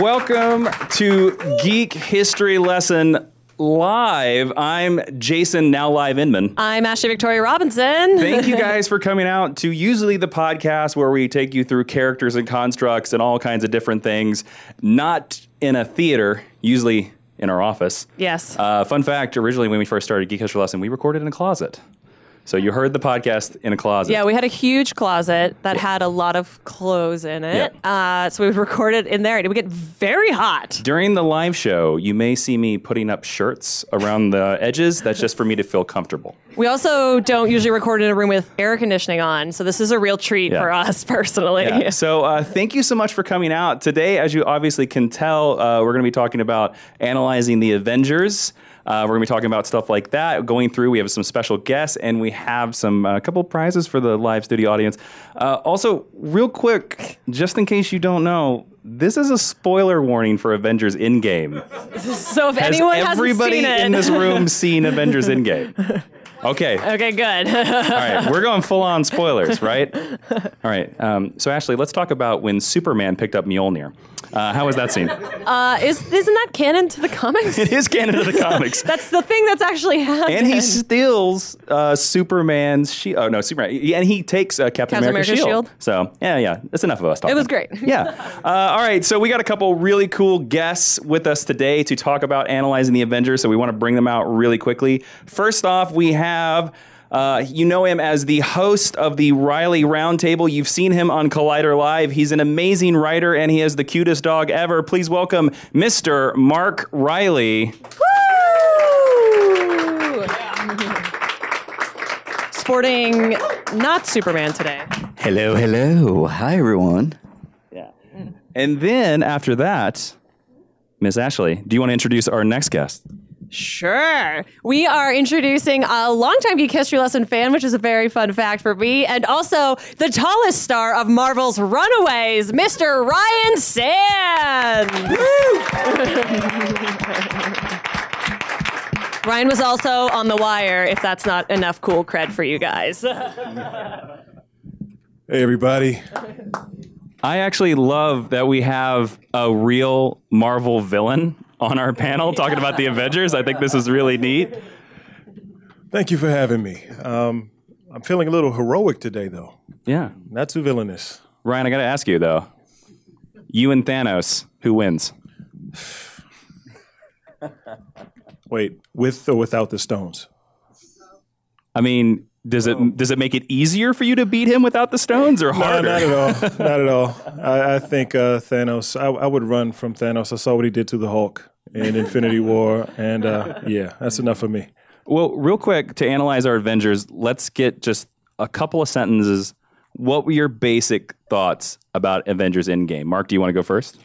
Welcome to Geek History Lesson Live. I'm Jason Nowlinman. I'm Ashley Victoria Robinson. Thank you guys for coming out to usually the podcast where we take you through characters and constructs and all kinds of different things, not in a theater, usually in our office. Yes. Fun fact, originally when we first started Geek History Lesson, we recorded in a closet. So you heard the podcast in a closet. Yeah, we had a huge closet that had a lot of clothes in it. Yeah. So we recorded in there. It would get very hot. During the live show, you may see me putting up shirts around the edges. That's just for me to feel comfortable. We also don't usually record in a room with air conditioning on. So this is a real treat for us personally. Yeah. So thank you so much for coming out. Today, as you obviously can tell, we're going to be talking about analyzing the Avengers. We're going to be talking about stuff like that, going through. We have some special guests, and we have a couple prizes for the live studio audience. Also, real quick, just in case you don't know, this is a spoiler warning for Avengers Endgame. So if anyone hasn't seen it. Has everybody in this room seen Avengers Endgame? Okay. Okay, good. All right, we're going full-on spoilers, right? All right, so Ashley, let's talk about when Superman picked up Mjolnir. How was that scene? Isn't that canon to the comics? It is canon to the comics. That's the thing that's actually happened. And he steals Superman's shield. Oh, no, Superman. And he takes Captain America's shield. So, yeah, that's enough of us talking. It was great. Yeah. All right, so we got a couple really cool guests with us today to talk about analyzing the Avengers, so we want to bring them out really quickly. First off, we have... you know him as the host of the Reilly Roundtable. You've seen him on Collider Live. He's an amazing writer, and he is the cutest dog ever. Please welcome Mr. Mark Reilly. Woo! Yeah. Sporting not Superman today. Hello, hello. Hi, everyone. Yeah. And then after that, Miss Ashley, do you want to introduce our next guest? Sure. We are introducing a longtime Geek History Lesson fan, which is a very fun fact for me, and also the tallest star of Marvel's Runaways, Mr. Ryan Sands. Woo! Ryan was also on The Wire, if that's not enough cool cred for you guys. Hey, everybody. I actually love that we have a real Marvel villain on our panel talking about the Avengers. I think this is really neat. Thank you for having me. I'm feeling a little heroic today, though. Yeah. Not too villainous. Ryan, I got to ask you, though. You and Thanos, who wins? Wait, with or without the stones? I mean, does it make it easier for you to beat him without the stones, or harder? No, not at all. Not at all. I think Thanos. I would run from Thanos. I saw what he did to the Hulk in Infinity War, and yeah, that's enough for me. Well, real quick to analyze our Avengers, let's get just a couple of sentences. What were your basic thoughts about Avengers Endgame? Mark, do you want to go first?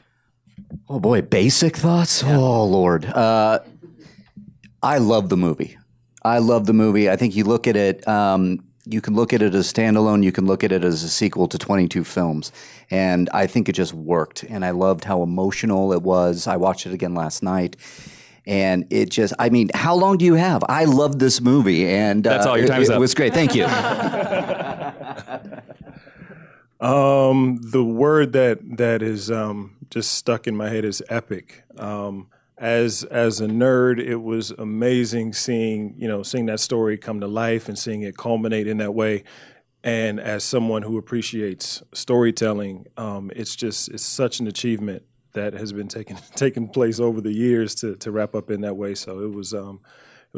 Oh boy, basic thoughts. Yeah. Oh Lord, I love the movie. I love the movie. I think you look at it, you can look at it as standalone, you can look at it as a sequel to 22 films, and I think it just worked, and I loved how emotional it was. I watched it again last night, and it just, I mean, how long do you have? I love this movie, and that's all your time's up. It was great. Thank you. The word that is just stuck in my head is epic. As a nerd, it was amazing seeing that story come to life and seeing it culminate in that way. And as someone who appreciates storytelling, it's such an achievement that has been taking place over the years to wrap up in that way. So it was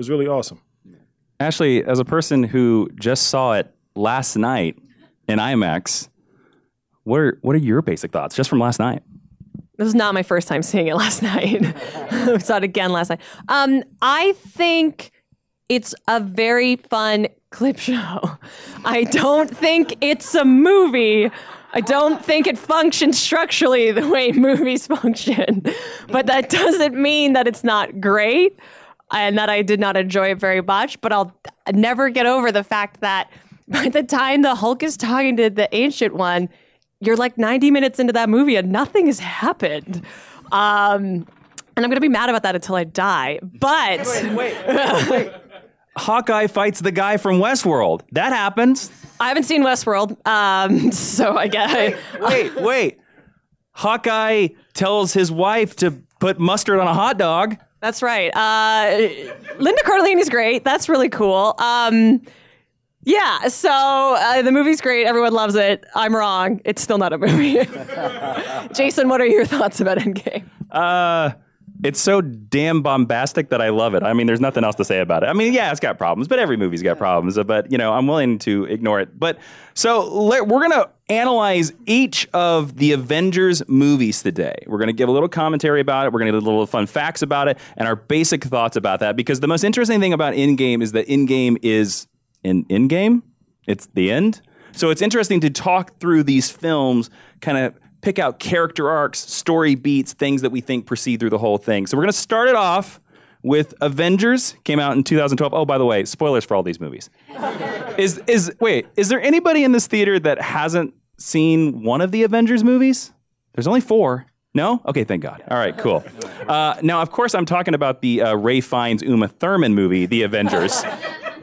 really awesome. Ashley, as a person who just saw it last night in IMAX, what are your basic thoughts just from last night? This was not my first time seeing it last night. I saw it again last night. I think it's a very fun clip show. I don't think it's a movie. I don't think it functions structurally the way movies function. But that doesn't mean that it's not great and that I did not enjoy it very much. But I'll never get over the fact that by the time the Hulk is talking to the Ancient One, you're like 90 minutes into that movie and nothing has happened. And I'm going to be mad about that until I die. But... Wait. Hawkeye fights the guy from Westworld. That happens. I haven't seen Westworld, so I guess... Wait. Hawkeye tells his wife to put mustard on a hot dog. That's right. Linda Cardellini's great. That's really cool. Yeah, so the movie's great. Everyone loves it. I'm wrong. It's still not a movie. Jason, what are your thoughts about Endgame? It's so damn bombastic that I love it. I mean, there's nothing else to say about it. I mean, yeah, it's got problems, but every movie's got problems. But, you know, I'm willing to ignore it. But so we're going to analyze each of the Avengers movies today. We're going to give a little commentary about it. We're going to give a little fun facts about it and our basic thoughts about that. Because the most interesting thing about Endgame is that Endgame is an endgame. It's the end. So it's interesting to talk through these films, kind of pick out character arcs, story beats, things that we think proceed through the whole thing. So we're going to start it off with Avengers, came out in 2012. Oh, by the way, spoilers for all these movies. Wait, is there anybody in this theater that hasn't seen one of the Avengers movies? There's only four. No? Okay, thank God. All right, cool. Now, of course, I'm talking about the Ray Fiennes, Uma Thurman movie, The Avengers.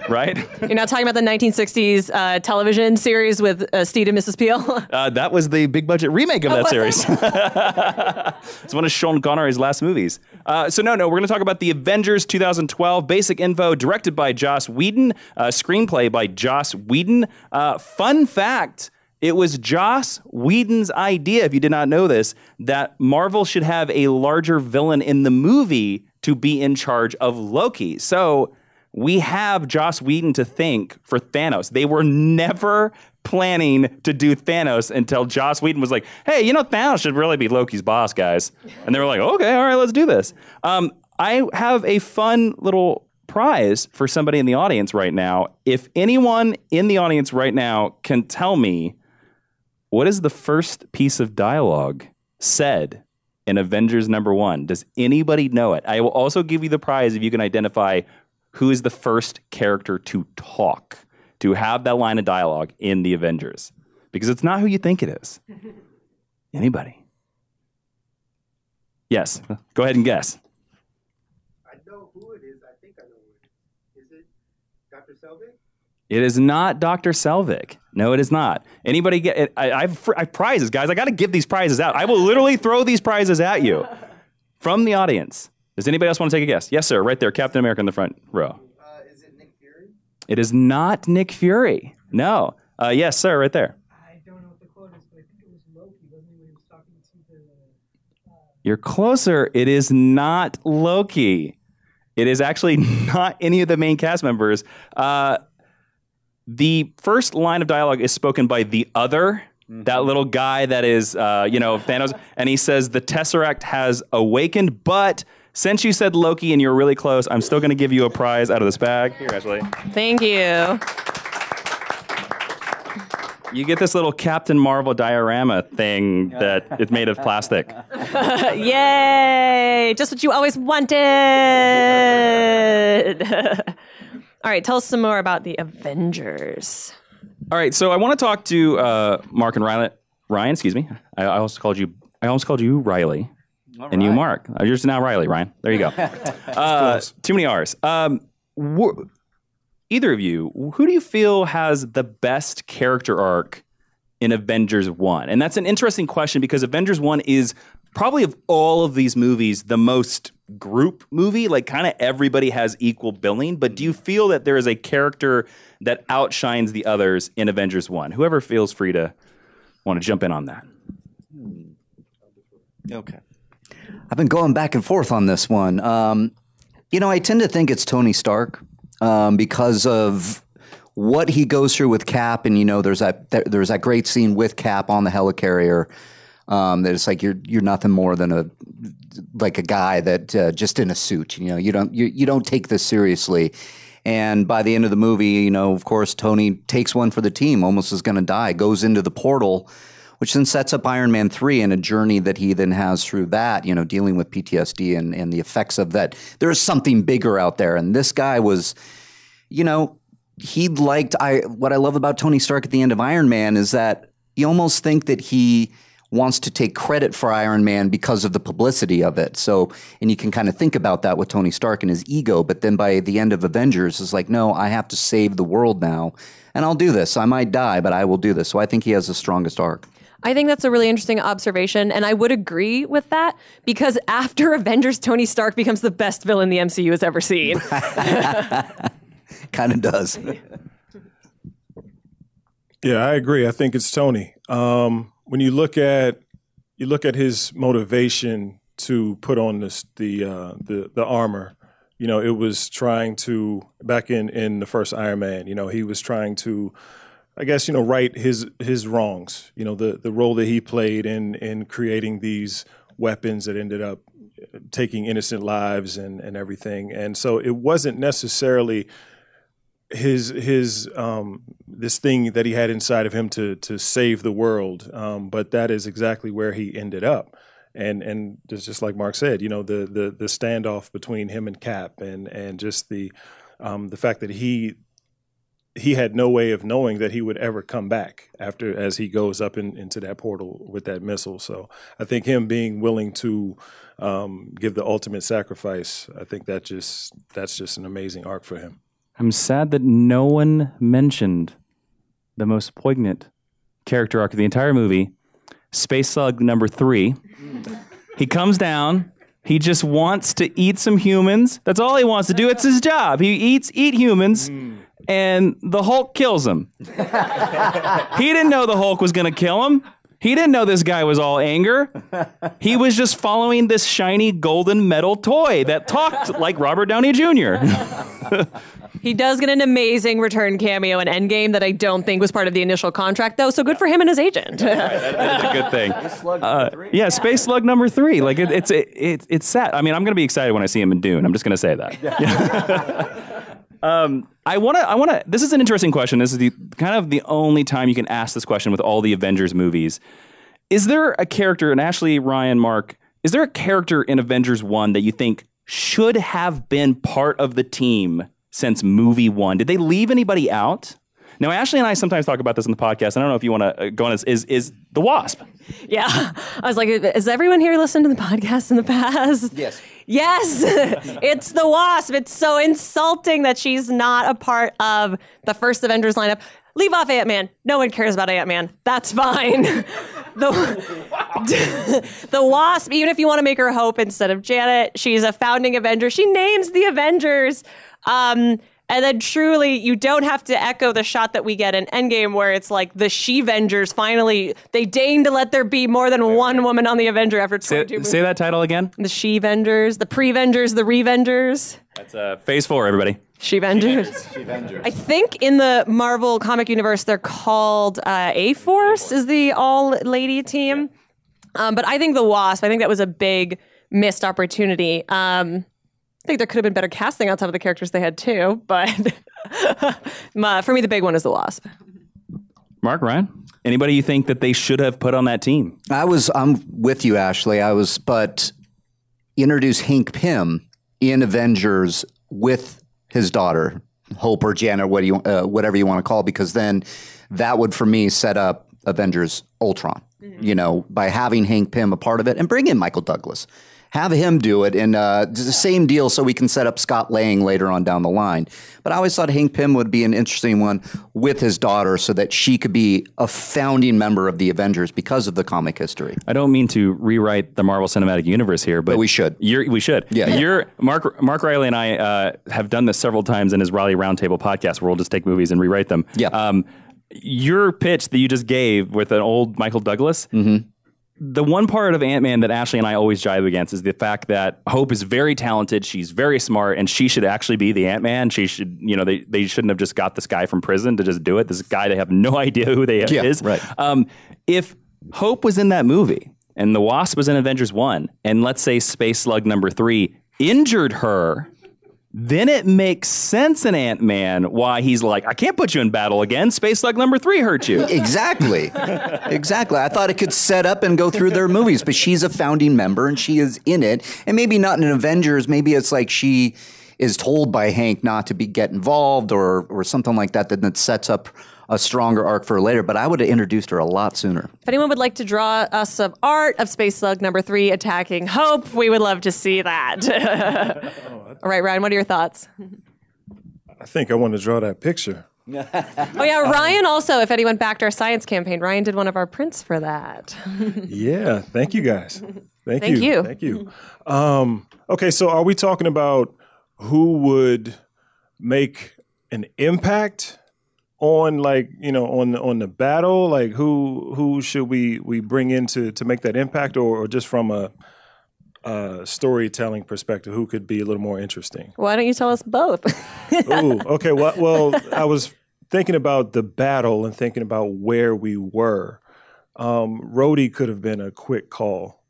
Right? You're not talking about the 1960s television series with Steve and Mrs. Peel? That was the big budget remake of that series. It's one of Sean Connery's last movies. So we're going to talk about The Avengers 2012. Basic info, directed by Joss Whedon. Screenplay by Joss Whedon. Fun fact, it was Joss Whedon's idea, if you did not know this, that Marvel should have a larger villain in the movie to be in charge of Loki. So we have Joss Whedon to thank for Thanos. They were never planning to do Thanos until Joss Whedon was like, hey, you know, Thanos should really be Loki's boss, guys. And they were like, okay, all right, let's do this. I have a fun little prize for somebody in the audience right now. If anyone in the audience right now can tell me what is the first piece of dialogue said in Avengers #1, does anybody know it? I will also give you the prize if you can identify who is the first character to talk, to have that line of dialogue in The Avengers. Because it's not who you think it is. Anybody? Yes, go ahead and guess. I know who it is. I think I know who it is. Is it Dr. Selvig? It is not Dr. Selvig. No, it is not. Anybody get it? I have prizes, guys. I got to give these prizes out. I will literally throw these prizes at you from the audience. Does anybody else want to take a guess? Yes, sir. Right there. Captain America in the front row. Is it Nick Fury? It is not Nick Fury. No. Yes, sir. Right there. I don't know what the quote is, but I think it was Loki, wasn't it, when he was talking to the... You're closer. It is not Loki. It is actually not any of the main cast members. The first line of dialogue is spoken by the other, that little guy that is, Thanos. And he says, the Tesseract has awakened, but... since you said Loki and you're really close, I'm still going to give you a prize out of this bag. Here, Ashley. Thank you. You get this little Captain Marvel diorama thing that it's made of plastic. Yay! Just what you always wanted! All right, tell us some more about the Avengers. All right, so I want to talk to Mark and Ryan, excuse me. I almost called you Reilly. Right. And you, Mark. You're just now Reilly, Ryan. There you go. Too many R's. Either of you, who do you feel has the best character arc in Avengers 1? And that's an interesting question because Avengers 1 is probably of all of these movies the most group movie. Like kind of everybody has equal billing. But do you feel that there is a character that outshines the others in Avengers 1? Whoever feels free to want to jump in on that. Okay. I've been going back and forth on this one. I tend to think it's Tony Stark because of what he goes through with Cap. And, there's that great scene with Cap on the helicarrier that it's like you're nothing more than a guy that just in a suit. You don't take this seriously. And by the end of the movie, of course, Tony takes one for the team, almost is going to die, goes into the portal, which then sets up Iron Man 3 and a journey that he then has through that, dealing with PTSD and the effects of that. There is something bigger out there. And this guy was, what I love about Tony Stark at the end of Iron Man is that you almost think that he wants to take credit for Iron Man because of the publicity of it. So, and you can kind of think about that with Tony Stark and his ego. But then by the end of Avengers, it's like, no, I have to save the world now. And I'll do this. I might die, but I will do this. So I think he has the strongest arc. I think that's a really interesting observation, and I would agree with that, because after Avengers, Tony Stark becomes the best villain the MCU has ever seen. Kind of does. Yeah, I agree. I think it's Tony. When you look at his motivation to put on this the armor, you know, it was trying to, back in the first Iron Man, you know, he was trying to, I guess, you know, right his wrongs, you know, the role that he played in creating these weapons that ended up taking innocent lives and everything. And so it wasn't necessarily his this thing that he had inside of him to save the world, but that is exactly where he ended up. And just like Mark said, you know, the standoff between him and Cap, and just the fact that he had no way of knowing that he would ever come back after, as he goes up into that portal with that missile. So I think him being willing to give the ultimate sacrifice, I think that's just an amazing arc for him. I'm sad that no one mentioned the most poignant character arc of the entire movie. Space Slug number 3. He comes down. He just wants to eat some humans. That's all he wants to do. It's his job. He eat humans, and the Hulk kills him. He didn't know the Hulk was going to kill him. He didn't know this guy was all anger. He was just following this shiny golden metal toy that talked like Robert Downey Jr. He does get an amazing return cameo in Endgame that I don't think was part of the initial contract, though, so good for him and his agent. That's a good thing. Space Slug number 3. Like, it's sad. I mean, I'm going to be excited when I see him in Dune. I'm just going to say that. I want to. This is an interesting question. This is the only time you can ask this question with all the Avengers movies. Is there a character, and Ashley, Ryan, Mark, is there a character in Avengers 1 that you think should have been part of the team since movie 1? Did they leave anybody out? Now, Ashley and I sometimes talk about this on the podcast. I don't know if you want to go on this. Is the Wasp? Yeah. I was like, has everyone here listened to the podcast in the past? Yes. Yes, it's the Wasp. It's so insulting that she's not a part of the first Avengers lineup. Leave off Ant-Man. No one cares about Ant-Man. That's fine. The Wasp, even if you want to make her Hope instead of Janet, she's a founding Avenger. She names the Avengers. And then truly, you don't have to echo the shot that we get in Endgame where it's like the She-Vengers finally, they deign to let there be more than one woman on the Avenger after 22 movies. Say that title again. The She-Vengers, the Pre-Vengers, the Re-Vengers. That's Phase 4, everybody. She-Vengers. She-Vengers. I think in the Marvel comic universe, they're called A-Force is the all-lady team. Yeah. But I think the Wasp, I think that was a big missed opportunity. I think there could have been better casting on top of the characters they had too, but for me, the big one is the Wasp. Mark, Ryan, anybody you think that they should have put on that team? I'm with you, Ashley. But introduce Hank Pym in Avengers with his daughter, Hope or Janet, whatever you want to call it, because then that would, for me, set up Avengers Ultron. Mm-hmm. You know, by having Hank Pym a part of it, and bring in Michael Douglas. Have him do it, and the same deal, so we can set up Scott Lang later on down the line. But I always thought Hank Pym would be an interesting one with his daughter, so that she could be a founding member of the Avengers because of the comic history. I don't mean to rewrite the Marvel Cinematic Universe here, but we should. We should. Yeah. Mark Reilly and I have done this several times in his Raleigh Roundtable podcast, where we'll just take movies and rewrite them. Yeah. Your pitch that you just gave with an old Michael Douglas. Mm-hmm. The one part of Ant-Man that Ashley and I always jive against is the fact that Hope is very talented, she's very smart, and she should actually be the Ant-Man. She should, you know, they shouldn't have just got this guy from prison to just do it. This guy, they have no idea who they is. Right. If Hope was in that movie and the Wasp was in Avengers 1, and let's say Space Slug number 3 injured her, then it makes sense in Ant-Man why he's like, I can't put you in battle again. Space Slug number 3 hurt you. Exactly. Exactly. I thought it could set up and go through their movies, but she's a founding member and she is in it. And maybe not in Avengers. Maybe it's like she is told by Hank not to get involved or something like that, that sets up a stronger arc for her later, but I would have introduced her a lot sooner. If anyone would like to draw us some art of Space Slug number 3 attacking Hope, we would love to see that. All right, Ryan, what are your thoughts? I think I want to draw that picture. Oh yeah, Ryan also, if anyone backed our science campaign, Ryan did one of our prints for that. Yeah, thank you guys. Thank you. Thank you. Okay, so are we talking about who would make an impact on, like, you know, on the battle? Like who should we bring in to make that impact, or just from a storytelling perspective, who could be a little more interesting? Why don't you tell us both? Ooh, okay. Well, I was thinking about the battle and thinking about where we were. Rhodey could have been a quick call,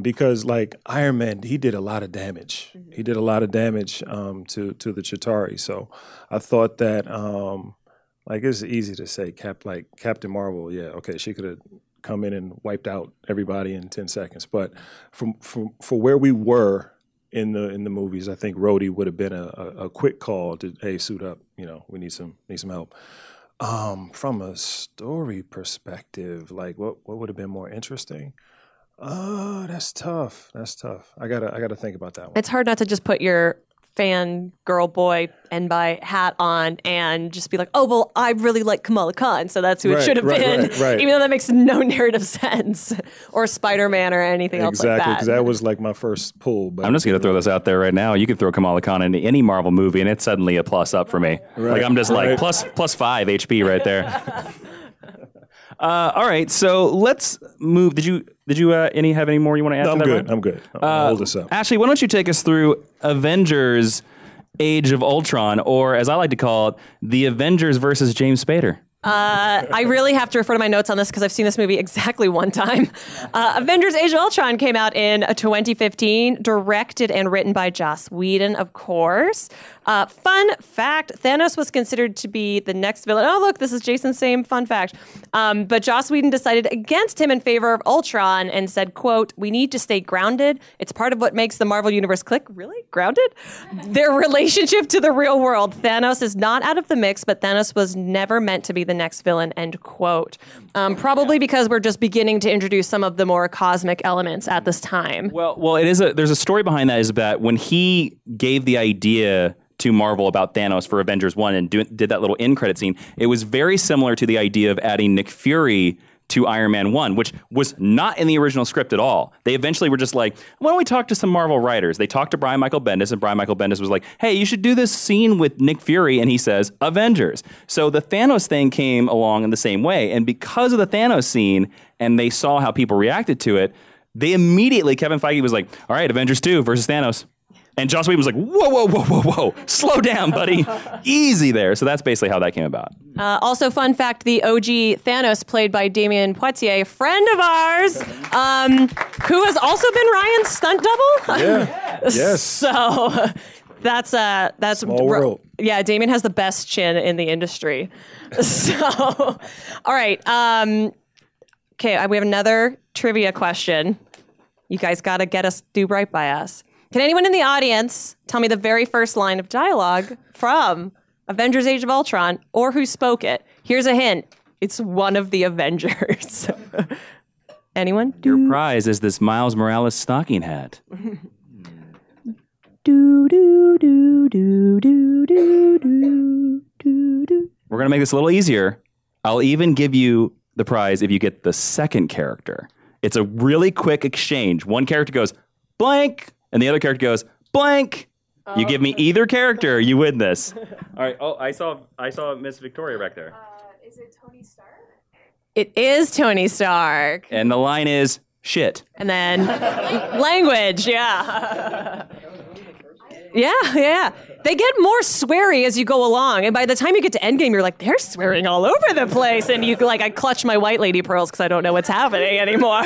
because, like, Iron Man, he did a lot of damage. Mm-hmm. He did a lot of damage to the Chitauri. So I thought that, like, it's easy to say, Captain Marvel, yeah, okay, she could have come in and wiped out everybody in 10 seconds. But for where we were in the movies, I think Rhodey would have been a quick call to, hey, suit up, you know, we need some help. From a story perspective, like what would have been more interesting? Oh, that's tough. I gotta think about that one. It's hard not to just put your fan girl boy and by hat on and just be like, oh well, I really like Kamala Khan, so that's who it should have been. Right. Even though that makes no narrative sense. Or Spider-Man or anything else like that. Exactly, because that was like my first pull. But I'm just gonna throw this out there right now. You could throw Kamala Khan into any Marvel movie and it's suddenly a plus up for me. Right. Like I'm just like plus 5 HP right there. All right, so let's move. Did you have any more you want to add? No, I'm good. I'll hold this up. Ashley, why don't you take us through Avengers Age of Ultron, or as I like to call it, the Avengers versus James Spader. I really have to refer to my notes on this because I've seen this movie exactly one time. Avengers Age of Ultron came out in 2015, directed and written by Joss Whedon, of course. Fun fact, Thanos was considered to be the next villain. Oh, look, this is Jason's same fun fact. But Joss Whedon decided against him in favor of Ultron and said, quote, "We need to stay grounded. It's part of what makes the Marvel Universe click." Really? Grounded? "Their relationship to the real world. Thanos is not out of the mix, but Thanos was never meant to be the next villain," end quote. Probably because we're just beginning to introduce some of the more cosmic elements at this time. Well, there's a story behind that, is that when he gave the idea to Marvel about Thanos for Avengers 1 and did that little end credit scene, it was very similar to the idea of adding Nick Fury to Iron Man 1, which was not in the original script at all. They eventually were just like, why don't we talk to some Marvel writers? They talked to Brian Michael Bendis, and Brian Michael Bendis was like, hey, you should do this scene with Nick Fury, and he says, Avengers. So the Thanos thing came along in the same way, and because of the Thanos scene, and they saw how people reacted to it, they immediately, Kevin Feige was like, all right, Avengers 2 versus Thanos. And Joss Whedon was like, whoa, slow down, buddy. Easy there. So that's basically how that came about. Also, fun fact, the OG Thanos, played by Damien Poitier, a friend of ours, who has also been Ryan's stunt double. Yeah. Yes. So that's small world. Yeah, Damien has the best chin in the industry. So, all right. Okay, we have another trivia question. You guys got to do right by us. Can anyone in the audience tell me the very first line of dialogue from Avengers Age of Ultron, or who spoke it? Here's a hint. It's one of the Avengers. Anyone? Your prize is this Miles Morales stocking hat. Do, do, do, do, do, do, do, do. We're going to make this a little easier. I'll even give you the prize if you get the second character. It's a really quick exchange. One character goes, blank. And the other character goes, blank. Oh. You give me either character, you win this. All right. Oh, I saw Miss Victoria back there. Is it Tony Stark? It is Tony Stark. And the line is shit. And then language. Yeah. Yeah. They get more sweary as you go along, and by the time you get to Endgame, you're like, they're swearing all over the place, and you like, I clutch my white lady pearls because I don't know what's happening anymore.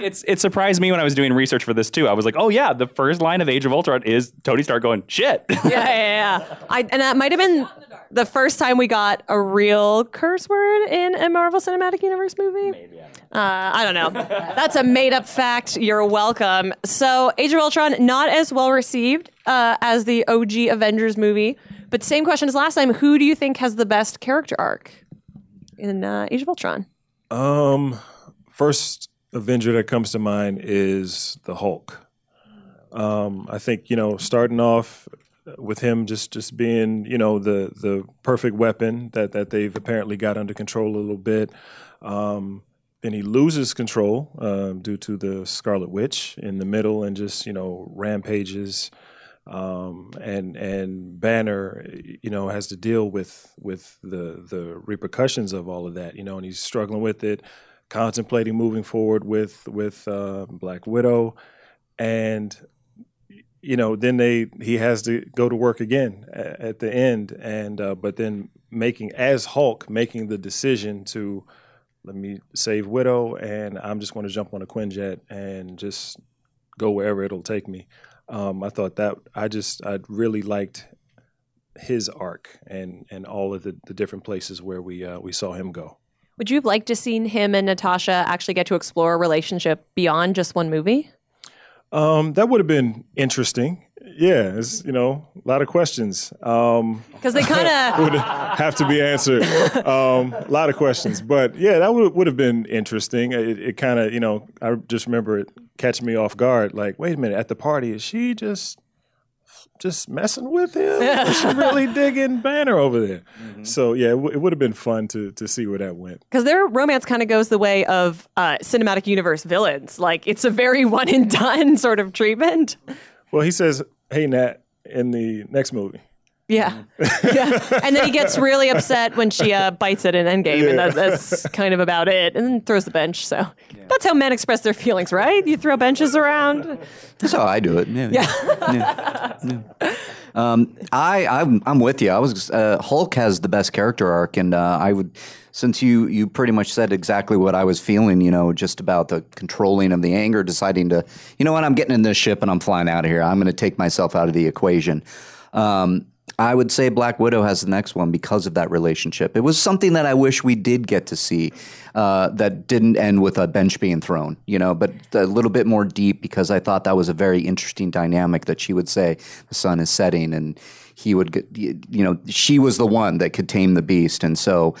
It surprised me when I was doing research for this too. I was like, oh yeah, the first line of Age of Ultron is Tony Stark going shit. Yeah. And that might have been the first time we got a real curse word in a Marvel Cinematic Universe movie. Maybe. I don't know. That's a made-up fact. You're welcome. So Age of Ultron, not as well received as the OG Avengers movie, but same question as last time. Who do you think has the best character arc in Age of Ultron? First Avenger that comes to mind is the Hulk. I think, you know, starting off with him just being, you know, the perfect weapon that they've apparently got under control a little bit. Then he loses control due to the Scarlet Witch in the middle and just, you know, rampages. And Banner, you know, has to deal with the repercussions of all of that, you know, and he's struggling with it, contemplating moving forward with Black Widow, and you know, then he has to go to work again at the end, and but then as Hulk making the decision to let me save Widow, and I'm just going to jump on a Quinjet and just go wherever it'll take me. I thought that I really liked his arc and all of the different places where we saw him go. Would you have liked to seen him and Natasha actually get to explore a relationship beyond just one movie? That would have been interesting. Yeah, it's, you know, a lot of questions. Because they kind of would have to be answered. A lot of questions, but yeah, that would have been interesting. It kind of, you know, I just remember it catching me off guard. Like, wait a minute, at the party, is she just messing with him? Is she really digging Banner over there? Mm-hmm. So yeah, it would have been fun to see where that went. Because their romance kind of goes the way of cinematic universe villains. Like, it's a very one and done sort of treatment. Well, he says, "Hey, Nat," in the next movie. Yeah. Yeah. And then he gets really upset when she bites it in Endgame, yeah. And that's kind of about it, and then throws the bench. So yeah. That's how men express their feelings, right? You throw benches around. That's how I do it. Yeah. Yeah. Yeah. Yeah. I'm with you. I was Hulk has the best character arc, and I would, since you pretty much said exactly what I was feeling, you know, just about the controlling of the anger, deciding to, you know what, I'm getting in this ship and I'm flying out of here. I'm going to take myself out of the equation. I would say Black Widow has the next one because of that relationship. It was something that I wish we did get to see that didn't end with a bench being thrown, you know, but a little bit more deep, because I thought that was a very interesting dynamic that she would say the sun is setting and he would get, you know, she was the one that could tame the beast. And so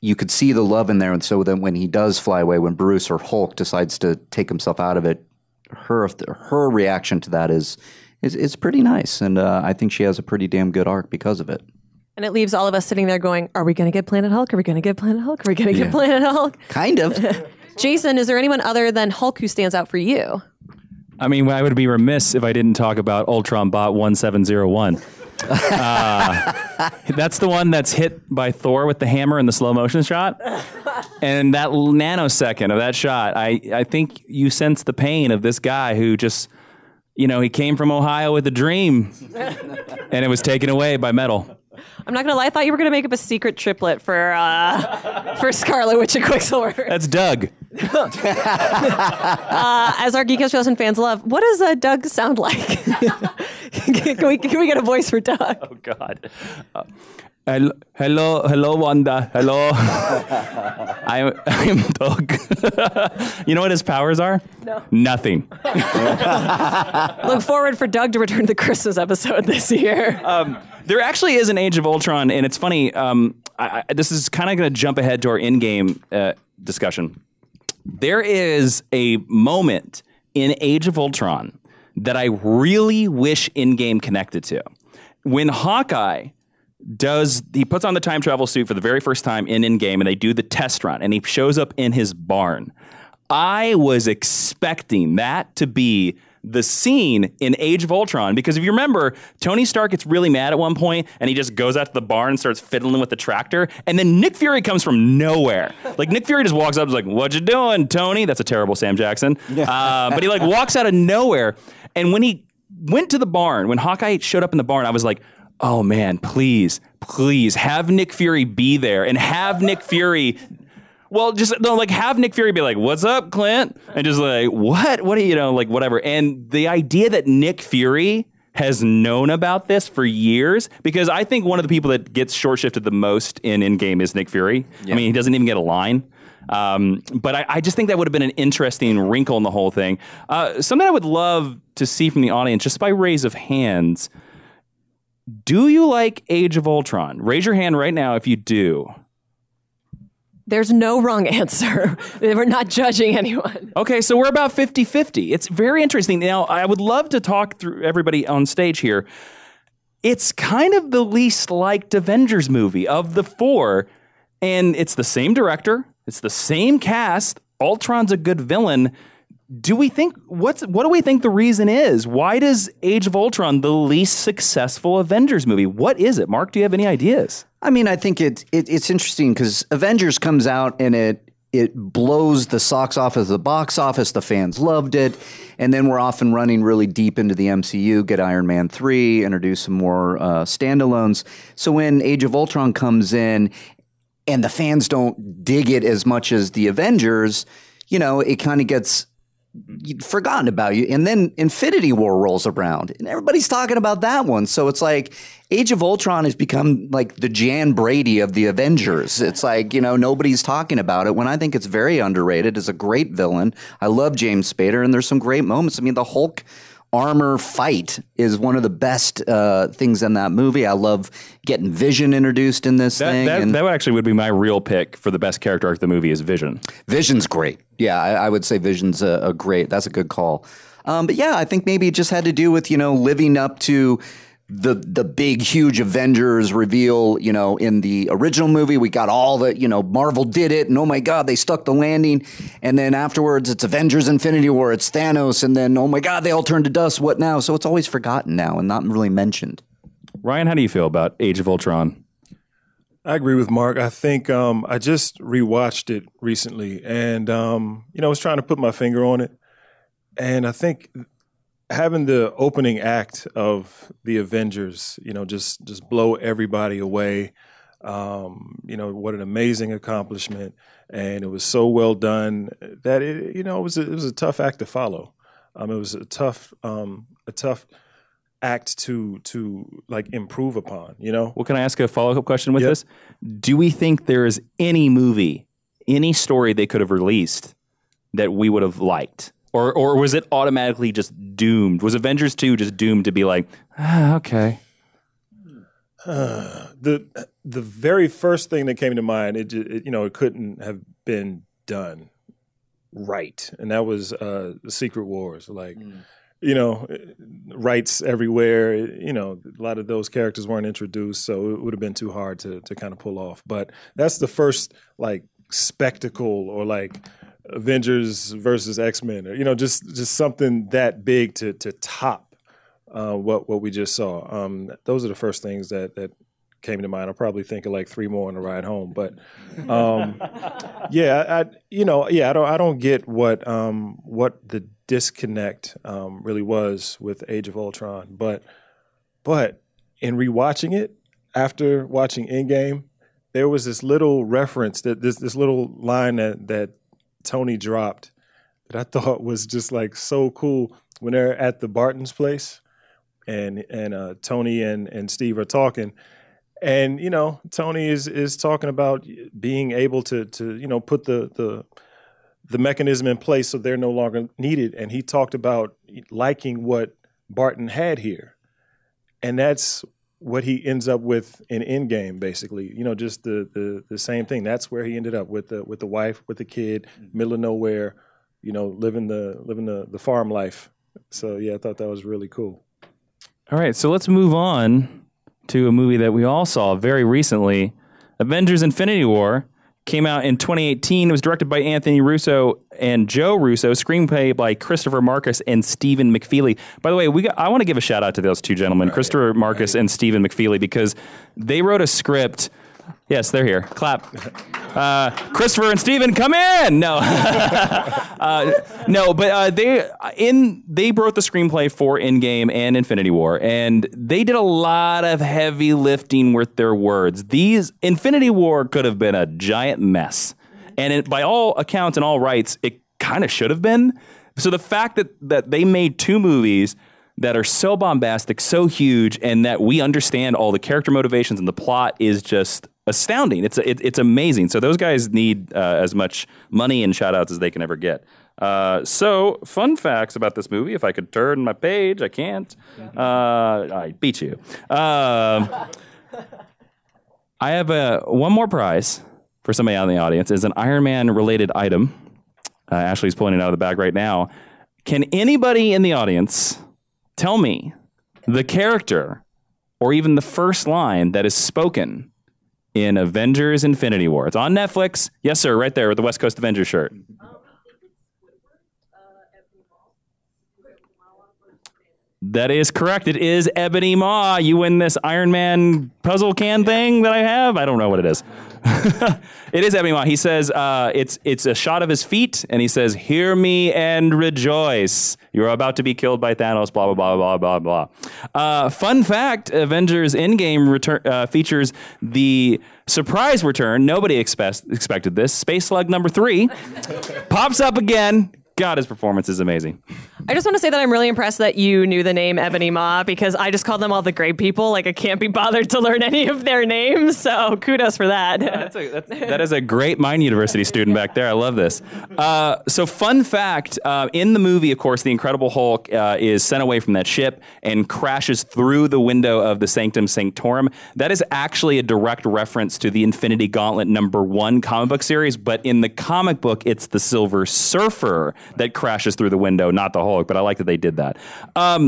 you could see the love in there. And so then when he does fly away, when Bruce or Hulk decides to take himself out of it, her reaction to that is pretty nice, and I think she has a pretty damn good arc because of it. And it leaves all of us sitting there going, are we going to get Planet Hulk? Are we going to get Planet Hulk? Are we going to get Planet Hulk? Kind of. Jason, is there anyone other than Hulk who stands out for you? I mean, I would be remiss if I didn't talk about Ultron Bot 1701. That's the one that's hit by Thor with the hammer in the slow motion shot. And that nanosecond of that shot, I think you sense the pain of this guy who just... You know, he came from Ohio with a dream, and it was taken away by metal. I'm not going to lie. I thought you were going to make up a secret triplet for Scarlet Witch and Quicksilver. That's Doug. As our Geek House Chosen fans love, what does Doug sound like? Can we get a voice for Doug? Oh, God. Hello, Wanda. Hello. I'm Doug. You know what his powers are? No. Nothing. Look forward for Doug to return to the Christmas episode this year. There actually is an Age of Ultron, and it's funny. This is kind of going to jump ahead to our in-game discussion. There is a moment in Age of Ultron that I really wish in-game connected to. When Hawkeye... he puts on the time travel suit for the very first time in game, and they do the test run, and he shows up in his barn. I was expecting that to be the scene in Age of Ultron, because if you remember, Tony Stark gets really mad at one point, and he just goes out to the barn and starts fiddling with the tractor, and then Nick Fury comes from nowhere. Like, Nick Fury just walks up and is like, what you doing, Tony? That's a terrible Sam Jackson. But he, like, walks out of nowhere, and when he went to the barn, when Hawkeye showed up in the barn, I was like, oh man, please have Nick Fury be there, and have Nick Fury, have Nick Fury be like, what's up, Clint? And just like, what do you know, like whatever. And the idea that Nick Fury has known about this for years, because I think one of the people that gets short shifted the most in Endgame is Nick Fury. Yeah. I mean, he doesn't even get a line. But I just think that would have been an interesting wrinkle in the whole thing. Something I would love to see from the audience, just by raise of hands, do you like Age of Ultron? Raise your hand right now if you do. There's no wrong answer. We're not judging anyone. Okay, so we're about 50-50. It's very interesting. Now, I would love to talk through everybody on stage here. it's kind of the least liked Avengers movie of the four. And it's the same director. It's the same cast. Ultron's a good villain. Do we think what do we think the reason is? Why does Age of Ultron the least successful Avengers movie? What is it, Mark? Do you have any ideas? I mean, I think it's interesting because Avengers comes out and it blows the socks off of the box office. The fans loved it, and then we're off and running really deep into the MCU. Get Iron Man 3, introduce some more standalones. So when Age of Ultron comes in, and the fans don't dig it as much as the Avengers, you know, it kind of gets forgotten about you. And then Infinity War rolls around and everybody's talking about that one. So it's like Age of Ultron has become like the Jan Brady of the Avengers. It's like, you know, nobody's talking about it when I think it's very underrated. It's a great villain. I love James Spader and there's some great moments. I mean, the Hulk armor fight is one of the best things in that movie. I love getting Vision introduced in this thing. That actually would be my real pick for the best character arc of the movie is Vision. Vision's great. Yeah, I would say Vision's a great. That's a good call. But yeah, I think maybe it just had to do with, you know, living up to the big, huge Avengers reveal, you know, in the original movie. We got all the, you know, Marvel did it, and oh my God, they stuck the landing. And then afterwards, it's Avengers Infinity War, it's Thanos, and then, oh my God, they all turned to dust, what now? So it's always forgotten now and not really mentioned. Ryan, how do you feel about Age of Ultron? I agree with Mark. I think I just rewatched it recently, and, you know, I was trying to put my finger on it, and I think having the opening act of the Avengers, you know, just blow everybody away. You know, what an amazing accomplishment. And it was so well done that, it, you know, it was a tough act to follow. It was a tough act to like improve upon, you know? Well, can I ask a follow-up question with this? Do we think there is any movie, any story they could have released that we would have liked? Or was it automatically just doomed? Was Avengers 2 just doomed to be like, okay? The very first thing that came to mind, it you know, it couldn't have been done right, and that was the Secret Wars. Like, you know, rights everywhere. You know, a lot of those characters weren't introduced, so it would have been too hard to kind of pull off. But that's the first like spectacle or like Avengers versus X-Men, or, you know, just something that big to top what we just saw. Those are the first things that came to mind. I'll probably think of like three more on the ride home, but I don't get what the disconnect really was with Age of Ultron, but in rewatching it after watching Endgame, there was this little reference that this little line that Tony dropped that I thought was just like so cool when they're at the Barton's place and Tony and Steve are talking, and, you know, Tony is talking about being able to you know, put the mechanism in place so they're no longer needed, and he talked about liking what Barton had here, and that's what he ends up with in Endgame, basically, you know, just the same thing. That's where he ended up with the wife, with the kid, middle of nowhere, you know, living the farm life. So yeah, I thought that was really cool. All right, so let's move on to a movie that we all saw very recently. Avengers: Infinity War came out in 2018. It was directed by Anthony Russo and Joe Russo. Screenplay by Christopher Marcus and Stephen McFeely. By the way, I want to give a shout out to those two gentlemen, right, Christopher Marcus and Stephen McFeely, because they wrote a script. Yes, they're here. Clap. Christopher and Stephen, come in. No, they wrote the screenplay for Endgame and Infinity War, and they did a lot of heavy lifting with their words. Infinity War could have been a giant mess, and by all accounts and all rights, it kind of should have been. So the fact that they made two movies that are so bombastic, so huge, and that we understand all the character motivations and the plot is just astounding. It's amazing. So those guys need as much money and shout-outs as they can ever get. So fun facts about this movie. If I could turn my page, I can't. I beat you. I have one more prize for somebody out in the audience. It's an Iron Man-related item. Ashley's pulling it out of the bag right now. Can anybody in the audience tell me the character or even the first line that is spoken in Avengers Infinity War. It's on Netflix. Yes, sir, right there with the West Coast Avengers shirt. That is correct. It is Ebony Maw. You win this Iron Man puzzle can thing that I have. I don't know what it is. It is Ebony Maw. He says it's a shot of his feet, and he says, "Hear me and rejoice. You're about to be killed by Thanos." Blah blah blah blah blah blah. Fun fact: Avengers Endgame features the surprise return. Nobody expected this. Space Slug number 3 pops up again. God, his performance is amazing. I just want to say that I'm really impressed that you knew the name Ebony Maw, because I just called them all the great people. Like, I can't be bothered to learn any of their names. So kudos for that. That is a great Mind University student back there. I love this. So fun fact, in the movie, of course, the Incredible Hulk is sent away from that ship and crashes through the window of the Sanctum Sanctorum. That is actually a direct reference to the Infinity Gauntlet #1 comic book series. But in the comic book, it's the Silver Surfer that crashes through the window, not the Hulk, but I like that they did that. All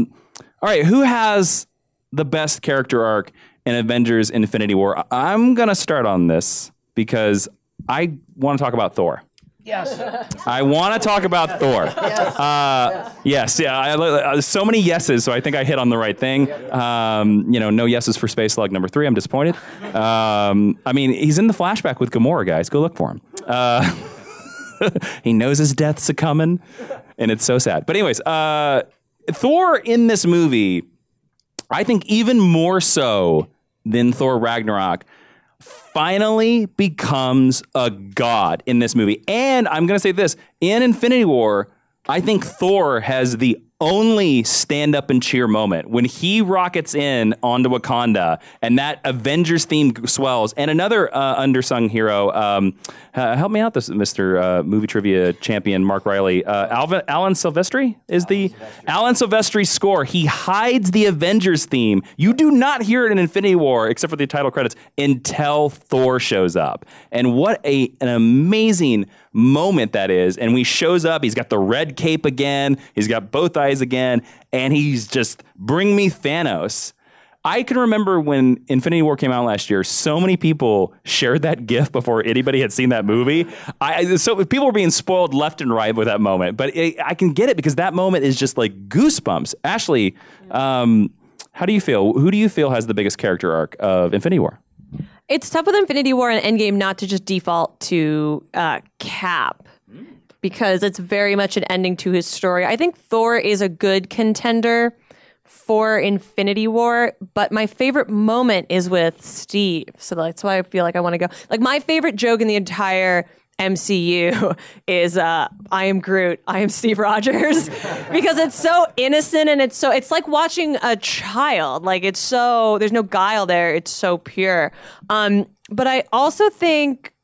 right, who has the best character arc in Avengers Infinity War? I'm going to start on this because I want to talk about Thor. Yes. I want to talk about Thor. Yes. Yes. Yeah. So many yeses, so I think I hit on the right thing. You know, no yeses for Space Slug number 3. I'm disappointed. I mean, he's in the flashback with Gamora, guys. Go look for him. He knows his death's a coming, and it's so sad. But anyways, Thor in this movie, I think even more so than Thor Ragnarok, finally becomes a god in this movie. And I'm going to say this, in Infinity War, I think Thor has the only stand up and cheer moment when he rockets in onto Wakanda and that Avengers theme swells. And another undersung hero, help me out, this Mr. Movie Trivia Champion Mark Reilly. Alan Silvestri is the Alan Silvestri's score. He hides the Avengers theme. You do not hear it in Infinity War except for the title credits until Thor shows up. And what an amazing moment that is. And when he shows up, he's got the red cape again. He's got both eyes again, and he's just, bring me Thanos. I can remember when Infinity War came out last year, so many people shared that GIF before anybody had seen that movie. So people were being spoiled left and right with that moment, but I can get it because that moment is just like goosebumps. Ashley, how do you feel? Who do you feel has the biggest character arc of Infinity War? It's tough with Infinity War and Endgame not to just default to Cap, because it's very much an ending to his story. I think Thor is a good contender for Infinity War, but my favorite moment is with Steve. So that's why I feel like I want to go. Like, my favorite joke in the entire MCU is I am Groot, I am Steve Rogers, because it's so innocent and it's like watching a child. Like, it's so, there's no guile there. It's so pure. But I also think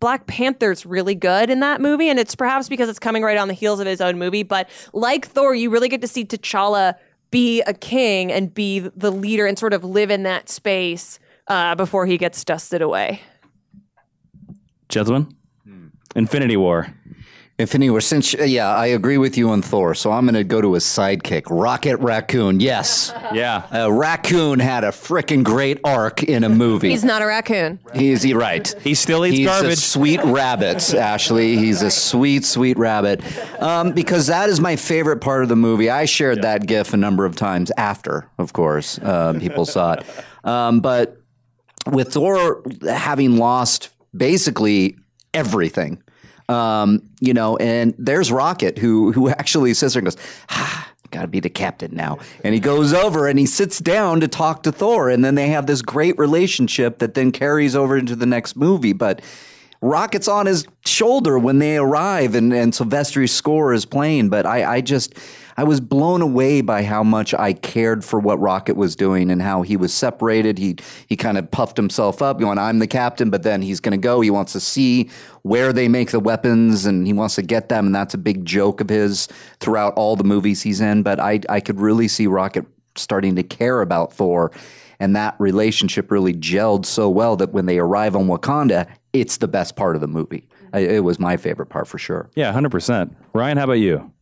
Black Panther's really good in that movie, and it's perhaps because it's coming right on the heels of his own movie, but like Thor, you really get to see T'Challa be a king and be the leader and sort of live in that space before he gets dusted away. Gentlemen, Infinity War. Infinity War, since, yeah, I agree with you on Thor, so I'm going to go to his sidekick, Rocket Raccoon. Yes. Yeah. Raccoon had a freaking great arc in a movie. He's not a raccoon. He's right. He still eats garbage. He's a sweet rabbit, Ashley. He's a sweet, sweet rabbit. Because that is my favorite part of the movie. I shared that GIF a number of times after, of course, people saw it. But with Thor having lost basically everything, you know, and there's Rocket who actually sits there and goes, gotta be the captain now. And he goes over and he sits down to talk to Thor. And then they have this great relationship that then carries over into the next movie. But Rocket's on his shoulder when they arrive, and Sylvester's score is playing. But I was blown away by how much I cared for what Rocket was doing and how he was separated. He kind of puffed himself up, going, I'm the captain, but then he's going to go. He wants to see where they make the weapons, and he wants to get them, and that's a big joke of his throughout all the movies he's in. But I could really see Rocket starting to care about Thor, and that relationship really gelled so well that when they arrive on Wakanda, it's the best part of the movie. It was my favorite part for sure. Yeah, 100%. Ryan, how about you?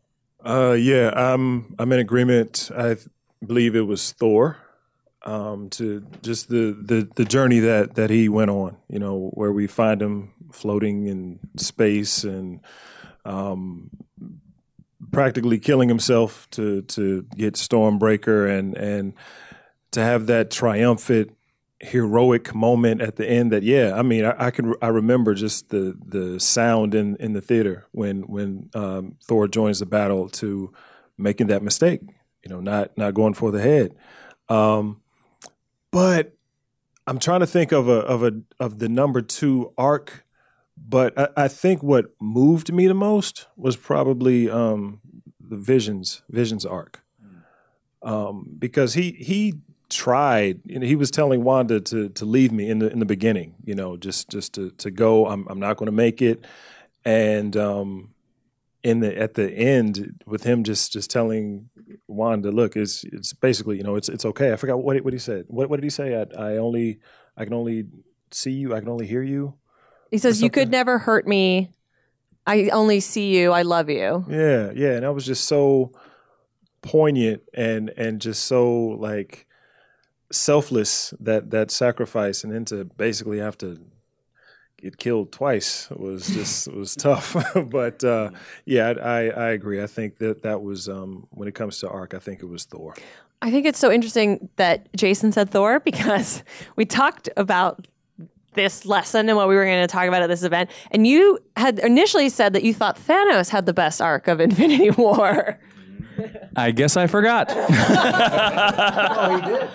I'm in agreement. I believe it was Thor. to just the journey that he went on, you know, where we find him floating in space and practically killing himself to get Stormbreaker and to have that triumphant heroic moment at the end. That I remember just the sound in the theater when Thor joins the battle to making that mistake, you know, not going for the head. But I'm trying to think of the number two arc. But I think what moved me the most was probably the Vision's arc, because he tried, and he was telling Wanda to leave me in the beginning, you know, just to go. I'm not going to make it, and at the end with him just telling Wanda, look, it's basically, you know, it's okay. I forgot what he said. What did he say? I can only see you. I can only hear you. He says, you could never hurt me. I only see you. I love you. Yeah, yeah. And that was just so poignant and just so, like, selfless, that sacrifice. And then to basically have to get killed twice was tough. But, yeah, I agree. I think that was, when it comes to arc, I think it was Thor. I think it's so interesting that Jason said Thor, because we talked about this lesson and what we were going to talk about at this event. And you had initially said that you thought Thanos had the best arc of Infinity War. I guess I forgot. Oh, he did.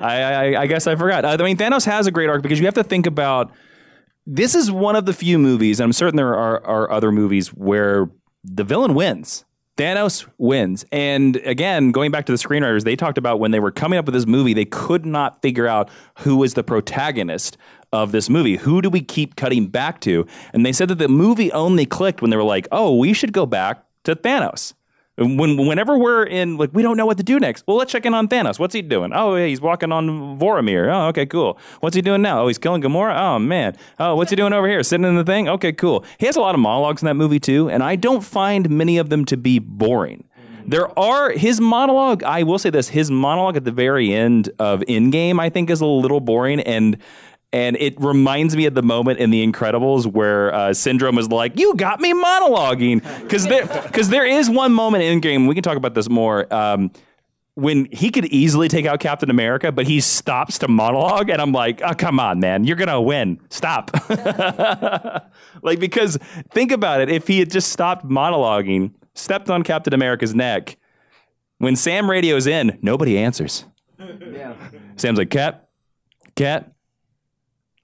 I guess I forgot. I mean, Thanos has a great arc, because you have to think about, this is one of the few movies, and I'm certain there are other movies, where the villain wins. Thanos wins. And again, going back to the screenwriters, they talked about when they were coming up with this movie, they could not figure out who was the protagonist of this movie. Who do we keep cutting back to? And they said that the movie only clicked when they were like, oh, we should go back to Thanos. Whenever we're in, like, we don't know what to do next. Well, let's check in on Thanos. What's he doing? Oh, yeah, he's walking on Vormir. Oh, okay, cool. What's he doing now? Oh, he's killing Gamora? Oh, man. Oh, what's he doing over here? Sitting in the thing? Okay, cool. He has a lot of monologues in that movie, too, and I don't find many of them to be boring. There are, his monologue, I will say this, his monologue at the very end of Endgame, I think, is a little boring, and it reminds me of the moment in The Incredibles where Syndrome was like, you got me monologuing. Because there is one moment in Endgame, we can talk about this more, when he could easily take out Captain America, but he stops to monologue, and I'm like, oh, come on, man. You're going to win. Stop. Like, because think about it. If he had just stopped monologuing, stepped on Captain America's neck, when Sam radios in, nobody answers. Yeah. Sam's like, Cat.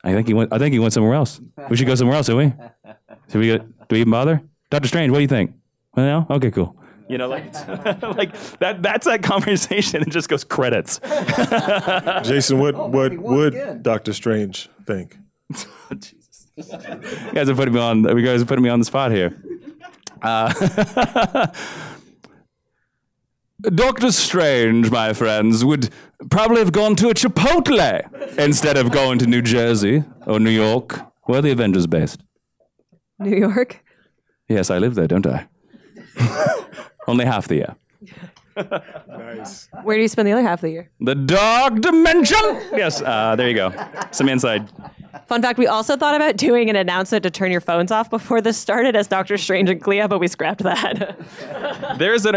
I think he went somewhere else. We should go somewhere else, should we go? Do we even bother? Doctor Strange, what do you think? Well, no? Okay, cool. You know, like, that's that conversation. It just goes credits. Jason, what would Doctor Strange think? Jesus. You guys are putting me on the spot here. Doctor Strange, my friends, would probably have gone to a Chipotle instead of going to New Jersey or New York. Where are the Avengers based? New York? Yes, I live there, don't I? Only half the year. Nice. Where do you spend the other half of the year? The Dark Dimension! Yes, there you go. Some inside. Fun fact, we also thought about doing an announcement to turn your phones off before this started as Doctor Strange and Clea, but we scrapped that. There's an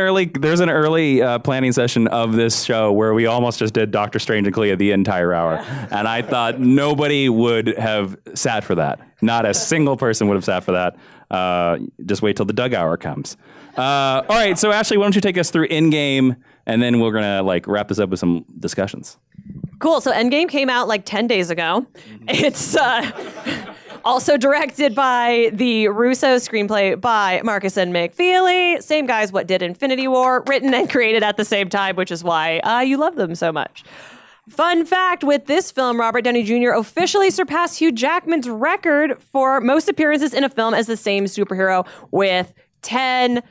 early planning session of this show where we almost just did Doctor Strange and Clea the entire hour. And I thought nobody would have sat for that. Not a single person would have sat for that. Just wait till the Doug hour comes. All right, so Ashley, why don't you take us through Endgame, and then we're going to, like, wrap this up with some discussions. Cool. So Endgame came out like 10 days ago. It's also directed by the Russo, screenplay by Marcus and McFeely. Same guys what did Infinity War, written and created at the same time, which is why you love them so much. Fun fact, with this film, Robert Downey Jr. officially surpassed Hugh Jackman's record for most appearances in a film as the same superhero with 10.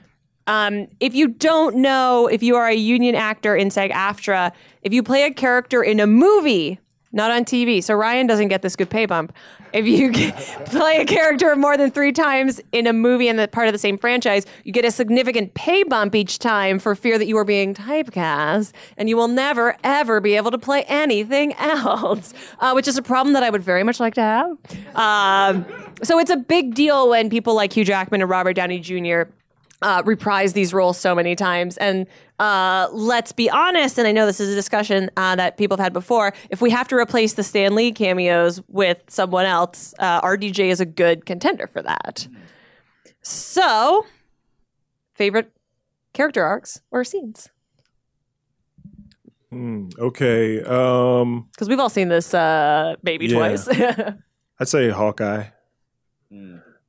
If you don't know, if you are a union actor in SAG-AFTRA, if you play a character in a movie Not on TV. So Ryan doesn't get this good pay bump. If you play a character more than 3 times in a movie and the part of the same franchise, you get a significant pay bump each time for fear that you are being typecast, and you will never, ever be able to play anything else, which is a problem that I would very much like to have. So it's a big deal when people like Hugh Jackman and Robert Downey Jr. Reprise these roles so many times. And let's be honest, and I know this is a discussion that people have had before, if we have to replace the Stan Lee cameos with someone else, RDJ is a good contender for that. So, favorite character arcs or scenes? Okay. Because we've all seen this baby twice. I'd say Hawkeye.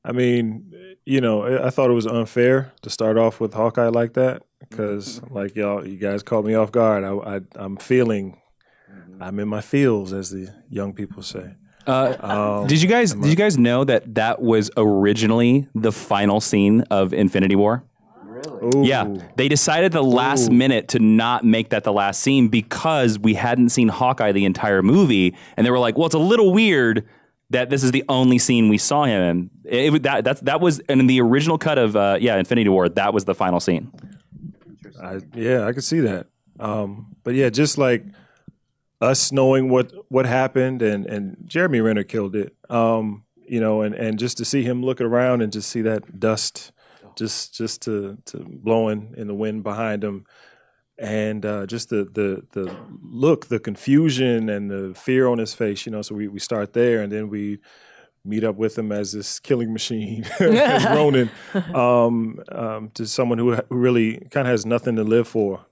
I mean, you know, I thought it was unfair to start off with Hawkeye like that because, like, y'all, you guys caught me off guard. I'm feeling, I'm in my feels, as the young people say. Did you guys know that that was originally the final scene of Infinity War? Really? Ooh. Yeah, they decided the last minute to not make that the last scene because we hadn't seen Hawkeye the entire movie, and they were like, "Well, it's a little weird that this is the only scene we saw him in." That was, and in the original cut of Infinity War, that was the final scene. I could see that. But yeah, just like us knowing what happened, and Jeremy Renner killed it. You know, and just to see him look around and just see that dust just to blowing in the wind behind him. And just the look, the confusion and the fear on his face, you know, so we start there and then we meet up with him as this killing machine, as Ronan, to someone who really kind of has nothing to live for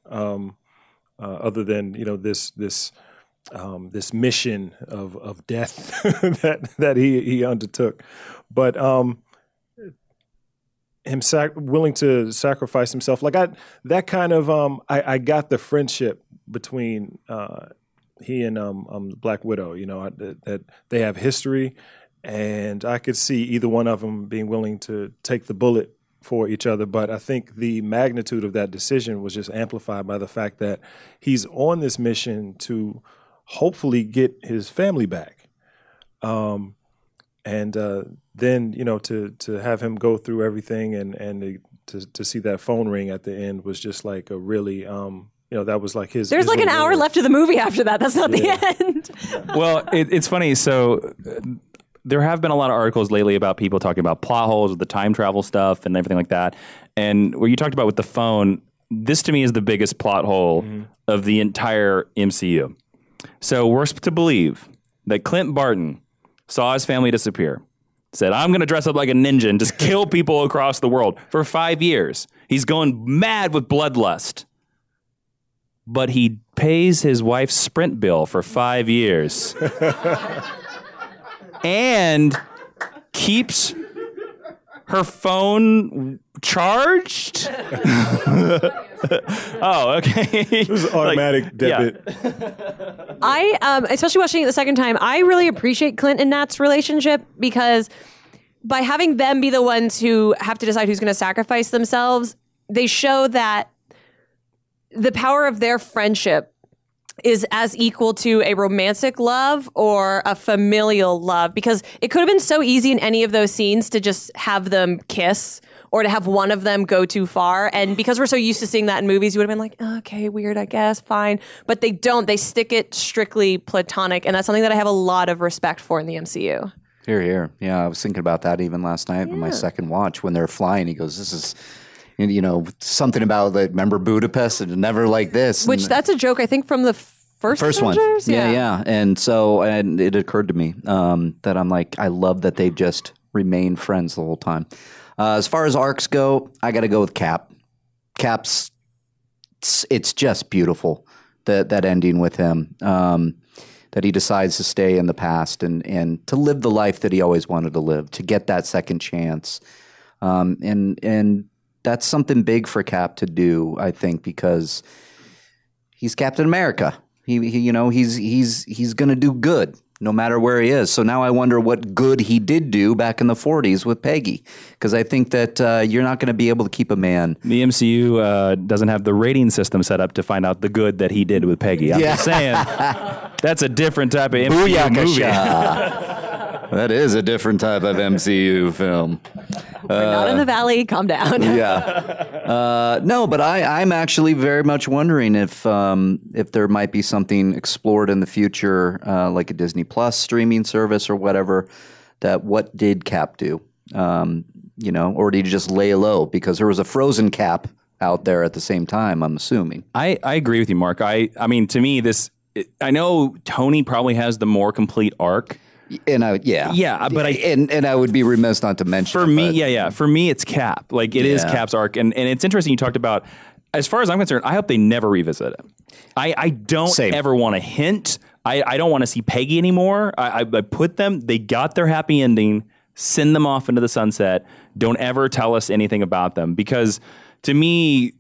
other than, you know, this mission of death that he undertook. But him willing to sacrifice himself. Like I got the friendship between he and Black Widow, you know, that they have history, and I could see either one of them being willing to take the bullet for each other. But I think the magnitude of that decision was just amplified by the fact that he's on this mission to hopefully get his family back. Then, you know, to have him go through everything and to see that phone ring at the end was just like a really, you know, that was like his. There's his like an hour left of the movie after that. That's not the end. Well, it's funny. So there have been a lot of articles lately about people talking about plot holes with the time travel stuff and everything like that. And what you talked about with the phone, this to me is the biggest plot hole of the entire MCU. So we're to believe that Clint Barton saw his family disappear, said, "I'm going to dress up like a ninja and just kill people across the world." For 5 years, he's going mad with bloodlust. But he pays his wife's Sprint bill for 5 years and keeps her phone charged. Oh, okay. It was automatic debit. Yeah. I, especially watching it the second time, I really appreciate Clint and Nat's relationship because by having them be the ones who have to decide who's going to sacrifice themselves, they show that the power of their friendship is as equal to a romantic love or a familial love, because it could have been so easy in any of those scenes to just have them kiss or to have one of them go too far. And because we're so used to seeing that in movies, you would have been like, okay, weird, I guess, fine. But they don't. They stick it strictly platonic. And that's something that I have a lot of respect for in the MCU. Hear, hear. Yeah, I was thinking about that even last night in my second watch when they're flying. He goes, this is... And, you know, something about, like, remember Budapest and never like this. Which, and that's a joke, I think, from the first Avengers? One. Yeah. And so and it occurred to me that I'm like, I love that they've just remained friends the whole time. As far as arcs go, I got to go with Cap. Cap's, it's just beautiful, that ending with him, that he decides to stay in the past and to live the life that he always wanted to live, to get that second chance. And that's something big for Cap to do, I think, because he's Captain America. He's going to do good, no matter where he is. So now I wonder what good he did do back in the 40s with Peggy, because I think that you're not going to be able to keep a man. The MCU doesn't have the rating system set up to find out the good that he did with Peggy. I'm just saying, that's a different type of MCU movie. That is a different type of MCU film. We're not in the valley. Calm down. No, but I'm actually very much wondering if there might be something explored in the future, like a Disney Plus streaming service or whatever, that what did Cap do? You know, or did he just lay low? Because there was a frozen Cap out there at the same time, I'm assuming. I agree with you, Mark. I mean, to me, I know Tony probably has the more complete arc. And I would be remiss not to mention. For me, for me, it's Cap. Like it is Cap's arc, and it's interesting you talked about. As far as I'm concerned, I hope they never revisit it. I don't ever want a hint. I don't want to see Peggy anymore. I put them. They got their happy ending. Send them off into the sunset. Don't ever tell us anything about them, because to me,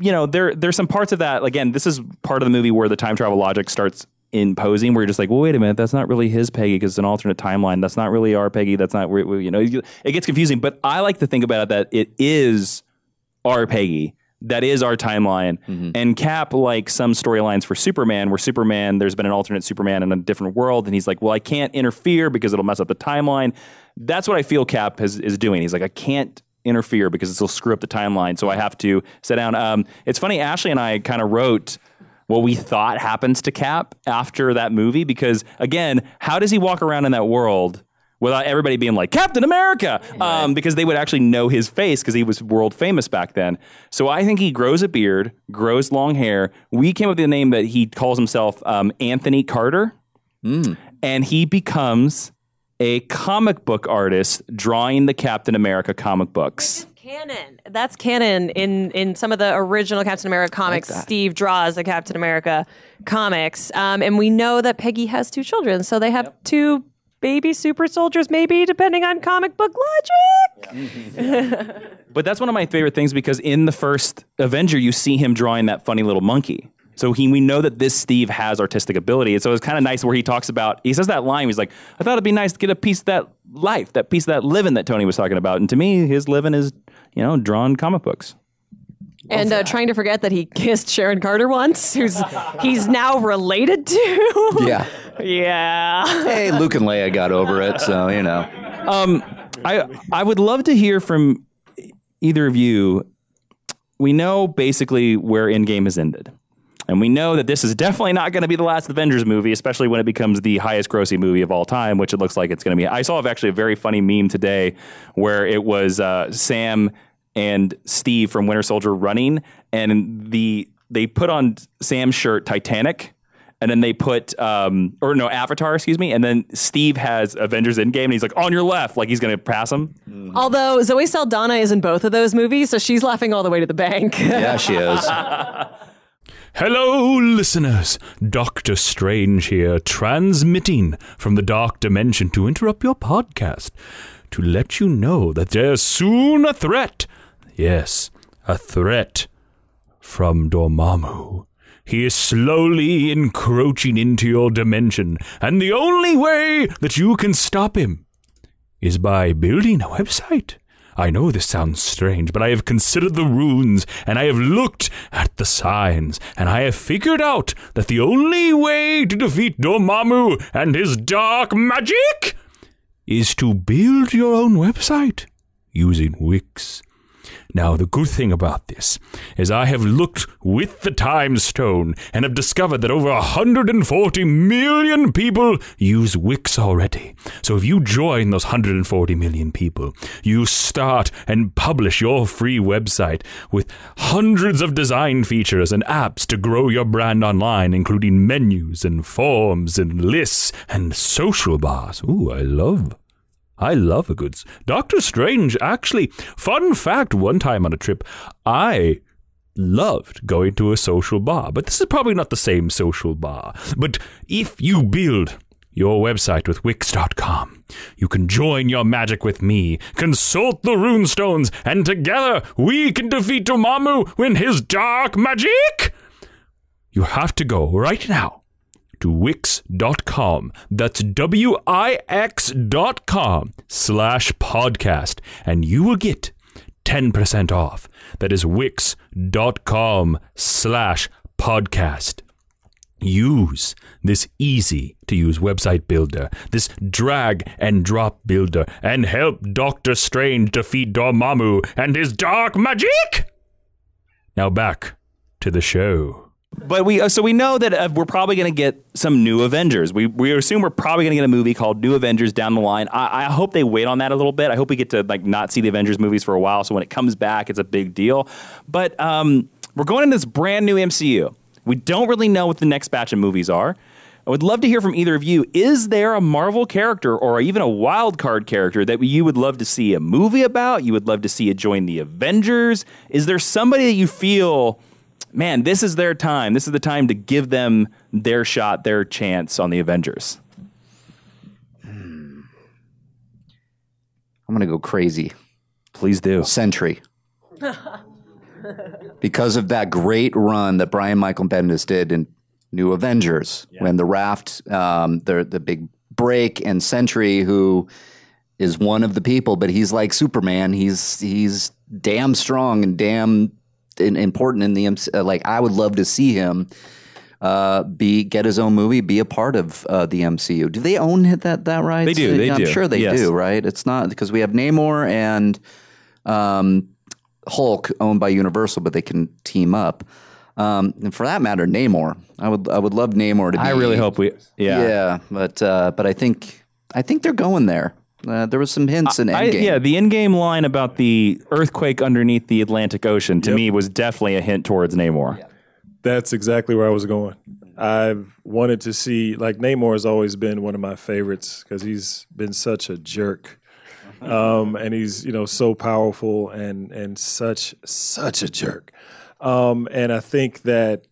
you know, there's some parts of that. Again, this is part of the movie where the time travel logic starts imposing, where you're just like, well, wait a minute, that's not really his Peggy because it's an alternate timeline. That's not really our Peggy. That's not, you know, it gets confusing. But I like to think about it that it is our Peggy. That is our timeline. Mm-hmm. And Cap, like some storylines for Superman, where Superman, there's been an alternate Superman in a different world, and he's like, well, I can't interfere because it'll mess up the timeline. That's what I feel Cap is doing. He's like, I can't interfere because it'll screw up the timeline, so I have to sit down. It's funny, Ashley and I kind of wrote what we thought happens to Cap after that movie, because again, how does he walk around in that world without everybody being like, Captain America? Right. Because they would actually know his face because he was world famous back then. So I think he grows a beard, grows long hair. We came up with the name that he calls himself Anthony Carter. Mm. And he becomes a comic book artist drawing the Captain America comic books. Canon. That's canon. In some of the original Captain America comics, like Steve draws the Captain America comics. And we know that Peggy has two children, so they have two baby super soldiers, maybe, depending on comic book logic. Yeah. But that's one of my favorite things, because in the first Avenger, you see him drawing that funny little monkey. So we know that this Steve has artistic ability. And so it's kind of nice where he talks about, he says that line, he's like, I thought it'd be nice to get a piece of that life, that piece of that living that Tony was talking about. And to me, his living is, you know, drawn comic books. And trying to forget that he kissed Sharon Carter once, who's he's now related to. Yeah. Yeah. Hey, Luke and Leia got over it, so, you know. I would love to hear from either of you. We know basically where Endgame has ended. And we know that this is definitely not going to be the last Avengers movie, especially when it becomes the highest grossing movie of all time, which it looks like it's going to be. I saw actually a very funny meme today where it was Sam and Steve from Winter Soldier running, and they put on Sam's shirt Titanic, and then they put Avatar, excuse me, and then Steve has Avengers Endgame, and he's like, on your left, like he's going to pass him. Mm-hmm. Although Zoe Saldana is in both of those movies, so she's laughing all the way to the bank. Yeah, she is. Hello, listeners. Doctor Strange here, transmitting from the dark dimension to interrupt your podcast, to let you know that there's soon a threat. Yes, a threat from Dormammu. He is slowly encroaching into your dimension, and the only way that you can stop him is by building a website. I know this sounds strange, but I have considered the runes, and I have looked at the signs, and I have figured out that the only way to defeat Dormammu and his dark magic is to build your own website using Wix. Now, the good thing about this is I have looked with the Time Stone and have discovered that over 140 million people use Wix already. So if you join those 140 million people, you start and publish your free website with hundreds of design features and apps to grow your brand online, including menus and forms and lists and social bars. Ooh, I love a good Doctor Strange. Actually, fun fact, one time on a trip, I loved going to a social bar, but this is probably not the same social bar. But if you build your website with Wix.com, you can join your magic with me, consult the runestones, and together we can defeat Dormammu in his dark magic. You have to go right now to Wix.com. That's Wix.com/podcast. And you will get 10% off. That is Wix.com/podcast. Use this easy-to-use website builder, this drag-and-drop builder, and help Doctor Strange defeat Dormammu and his dark magic! Now back to the show. But we know that we're probably going to get some new Avengers. We assume we're probably going to get a movie called New Avengers down the line. I hope they wait on that a little bit. I hope we get to not see the Avengers movies for a while, so when it comes back, it's a big deal. But we're going into this brand new MCU. We don't really know what the next batch of movies are. I would love to hear from either of you. Is there a Marvel character or even a wild card character that you would love to see a movie about? You would love to see it join the Avengers? Is there somebody that you feel, man, this is their time. This is the time to give them their shot, their chance on the Avengers? I'm going to go crazy. Please do. Sentry. Because of that great run that Brian Michael Bendis did in New Avengers, when the raft, the big break, and Sentry, who is one of the people, but he's like Superman. He's damn strong and damn important in the like. I would love to see him get his own movie, be a part of the MCU. Do they own that right? They do. I'm sure they do. Right? It's not because we have Namor and Hulk owned by Universal, but they can team up. And for that matter, Namor. I would love Namor to be. I really hope we. Yeah. But I think they're going there. There was some hints in Endgame. The Endgame line about the earthquake underneath the Atlantic Ocean to me was definitely a hint towards Namor. Yeah. That's exactly where I was going. I've wanted to see, Namor has always been one of my favorites because he's been such a jerk. And he's, so powerful and such a jerk. And I think that,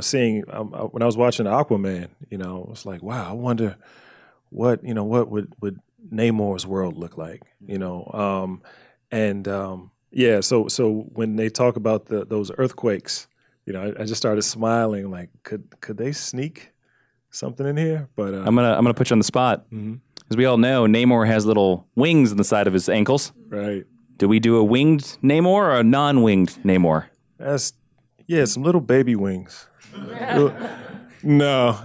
seeing when I was watching Aquaman, it was like, wow, I wonder what would Namor's world look like, So when they talk about those earthquakes, I just started smiling, could they sneak something in here? But I'm gonna put you on the spot. Mm-hmm. As we all know, Namor has little wings on the side of his ankles. Right. Do we do a winged Namor or a non-winged Namor? Some little baby wings. No.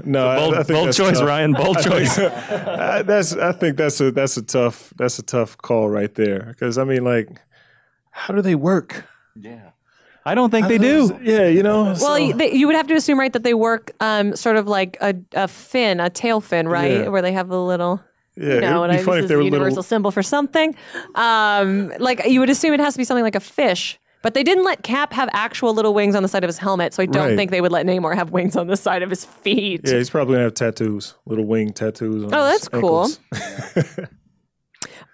Bold choice, Ryan. Bold choice. I think that's a tough call right there. Because how do they work? Yeah. I don't think they do. Yeah, Well, you would have to assume, right, that they work sort of like a fin, a tail fin, right, where they have a little. Yeah, it'd be funny if they were a universal symbol for something. You would assume it has to be something like a fish, but they didn't let Cap have actual little wings on the side of his helmet, so I don't think they would let Namor have wings on the side of his feet. Yeah, he's probably gonna have tattoos, little wing tattoos on his ankles. Oh, that's cool.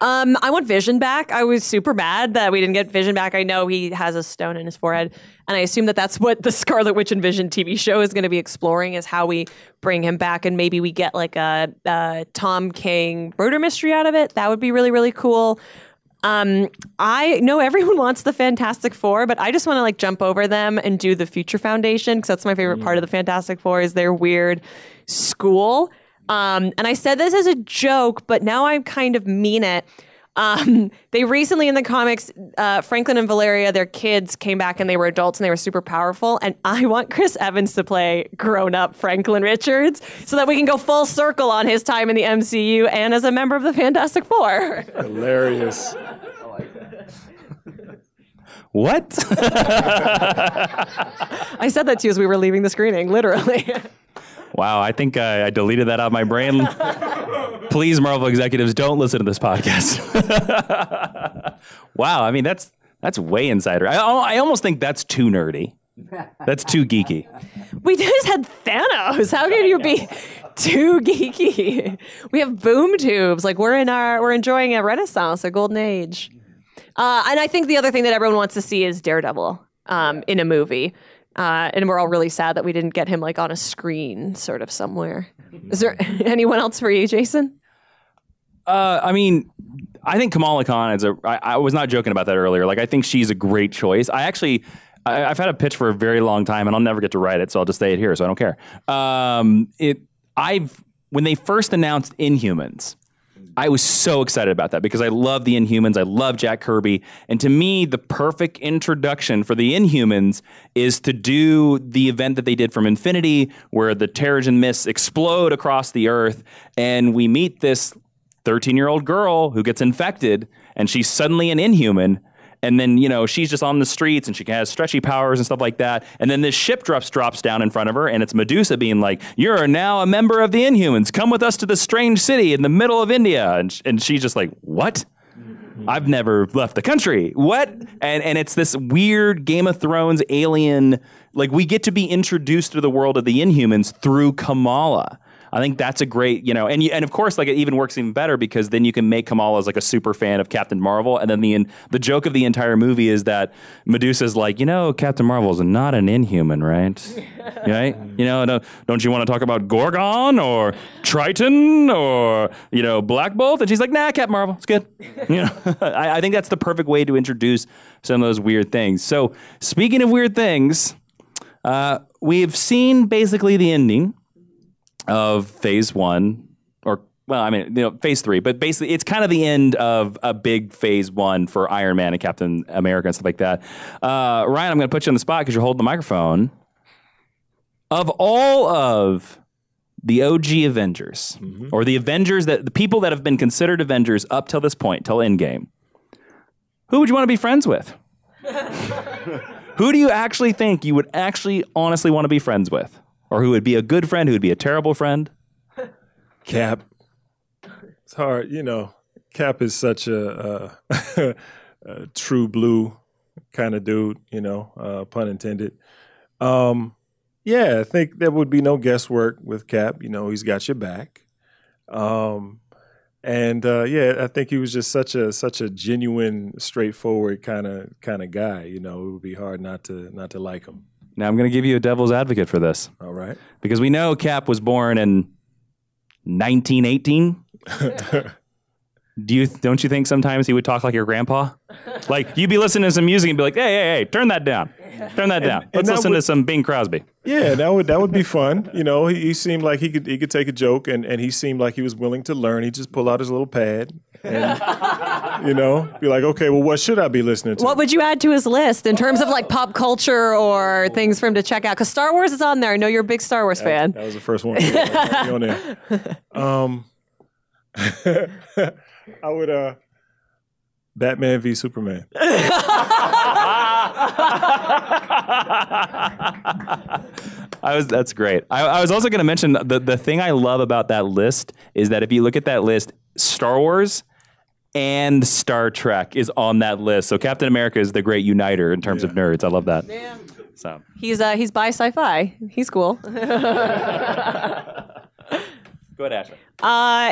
I want Vision back. I was super mad that we didn't get Vision back. I know he has a stone in his forehead, and I assume that's what the Scarlet Witch and Vision TV show is going to be exploring, is how we bring him back, and maybe we get a Tom King murder mystery out of it. That would be really, really cool. I know everyone wants the Fantastic Four, but I just want to jump over them and do the Future Foundation, because that's my favorite part of the Fantastic Four, is their weird school. And I said this as a joke, but now I kind of mean it. They recently in the comics, Franklin and Valeria, their kids, came back and they were adults and they were super powerful. And I want Chris Evans to play grown-up Franklin Richards so that we can go full circle on his time in the MCU and as a member of the Fantastic Four. Hilarious. I like that. What? I said that to you as we were leaving the screening, literally. Wow, I think I deleted that out of my brain. Please, Marvel executives, don't listen to this podcast. Wow, I mean, that's way insider. I almost think that's too nerdy. That's too geeky. We just had Thanos. How can you be too geeky? We have boom tubes. We're enjoying a renaissance, a golden age. And I think the other thing that everyone wants to see is Daredevil in a movie. And we're all really sad that we didn't get him on a screen sort of somewhere. Is there anyone else for you, Jason? I think Kamala Khan is I was not joking about that earlier. I think she's a great choice. I actually I've had a pitch for a very long time, and I'll never get to write it, so I'll just say it here, so I don't care. When they first announced Inhumans, I was so excited about that because I love the Inhumans. I love Jack Kirby. And to me, the perfect introduction for the Inhumans is to do the event that they did from Infinity, where the Terrigen mists explode across the Earth, and we meet this 13-year-old girl who gets infected, and she's suddenly an Inhuman. And then, you know, she's just on the streets and she has stretchy powers and stuff like that. And then this ship drops down in front of her, and it's Medusa being like, "You're now a member of the Inhumans. Come with us to this strange city in the middle of India." And she's just like, "What? I've never left the country. What?" And it's this weird Game of Thrones alien, like, we get to be introduced to the world of the Inhumans through Kamala. I think that's a great, you know, and of course, like, it even works even better because then you can make Kamala as like a super fan of Captain Marvel, and then the joke of the entire movie is that Medusa's like, you know, Captain Marvel's not an Inhuman, right? Right? You know, don't you want to talk about Gorgon or Triton or, you know, Black Bolt? And she's like, nah, Captain Marvel, it's good. You know, I think that's the perfect way to introduce some of those weird things. So speaking of weird things, we've seen basically the ending of phase one, or, well, I mean, you know, phase three, but basically it's kind of the end of a big phase one for Iron Man and Captain America and stuff like that. Ryan, I'm going to put you on the spot because you're holding the microphone. Of all of the OG Avengers, or the Avengers, that the people that have been considered Avengers up till this point, till Endgame, who would you want to be friends with? Who do you actually think you would actually honestly want to be friends with? Or who would be a good friend, who would be a terrible friend? Cap. It's hard, you know. Cap is such a true blue kind of dude, you know, pun intended. Yeah, I think there would be no guesswork with Cap. You know, he's got your back. Yeah, I think he was just such a genuine, straightforward kind of guy. You know, it would be hard not to like him. Now, I'm going to give you a devil's advocate for this. All right. Because we know Cap was born in 1918. Don't you think sometimes he would talk like your grandpa? Like, you'd be listening to some music and be like, hey, turn that down. Turn that down. Let's listen to some Bing Crosby. Yeah, that would be fun. You know, he seemed like he could take a joke, and he seemed like he was willing to learn. He'd just pull out his little pad and, you know, be like, okay, well, what should I be listening to? What would you add to his list in terms of, like, pop culture or things for him to check out? Because Star Wars is on there. I know you're a big Star Wars fan. That was the first one. Yeah, I would Batman v Superman. That's great. I was also going to mention the thing I love about that list is that if you look at that list, Star Wars and Star Trek is on that list. So Captain America is the great uniter in terms of nerds. I love that. Yeah. So he's bi sci-fi. He's cool. Go ahead, Ashley.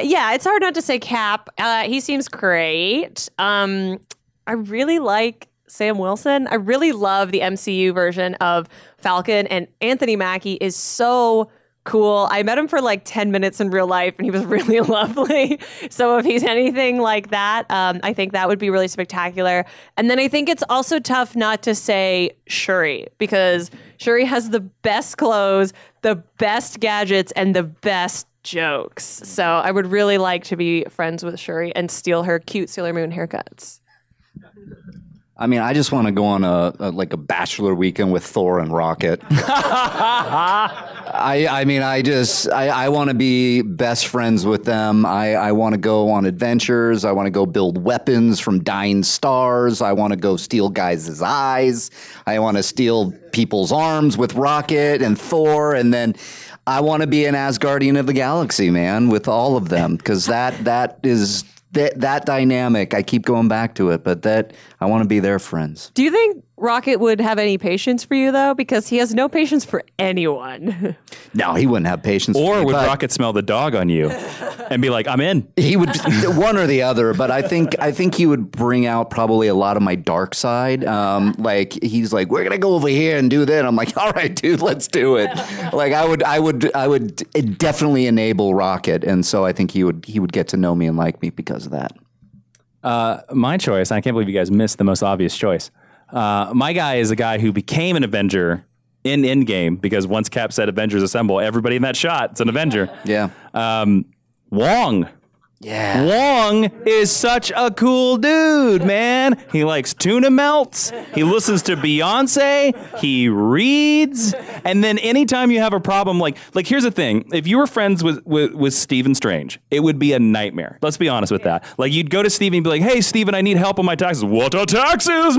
Yeah, it's hard not to say Cap. He seems great. I really like Sam Wilson. I really love the MCU version of Falcon, and Anthony Mackie is so cool. I met him for like 10 minutes in real life, and he was really lovely. So if he's anything like that, I think that would be really spectacular. And then I think it's also tough not to say Shuri, because Shuri has the best clothes, the best gadgets, and the best jokes. So I would really like to be friends with Shuri and steal her cute Sailor Moon haircuts. I mean, I just want to go on a bachelor weekend with Thor and Rocket. I want to be best friends with them. I want to go on adventures. I want to go build weapons from dying stars. I want to go steal guys' eyes. I want to steal people's arms with Rocket and Thor, and then I want to be an Asgardian of the galaxy, man, with all of them, because that dynamic, I keep going back to it, but that I want to be their friends. Do you think Rocket would have any patience for you, though? Because he has no patience for anyone. No, he wouldn't have patience for you. Or would Rocket smell the dog on you and be like, I'm in? He would, one or the other, but I think he would bring out probably a lot of my dark side. Like, he's like, we're going to go over here and do that. I'm like, all right, dude, let's do it. Like, I would definitely enable Rocket, and so I think he would get to know me and like me because of that. My choice, and I can't believe you guys missed the most obvious choice, My guy is a guy who became an Avenger in Endgame, because once Cap said Avengers Assemble, everybody in that shot is an Avenger. Yeah. Wong. Yeah. Wong is such a cool dude, man. He likes tuna melts. He listens to Beyonce. He reads. And then anytime you have a problem, like here's the thing. If you were friends with Stephen Strange, it would be a nightmare. Let's be honest with that. Like, you'd go to Stephen and be like, hey, Stephen, I need help on my taxes. What are taxes?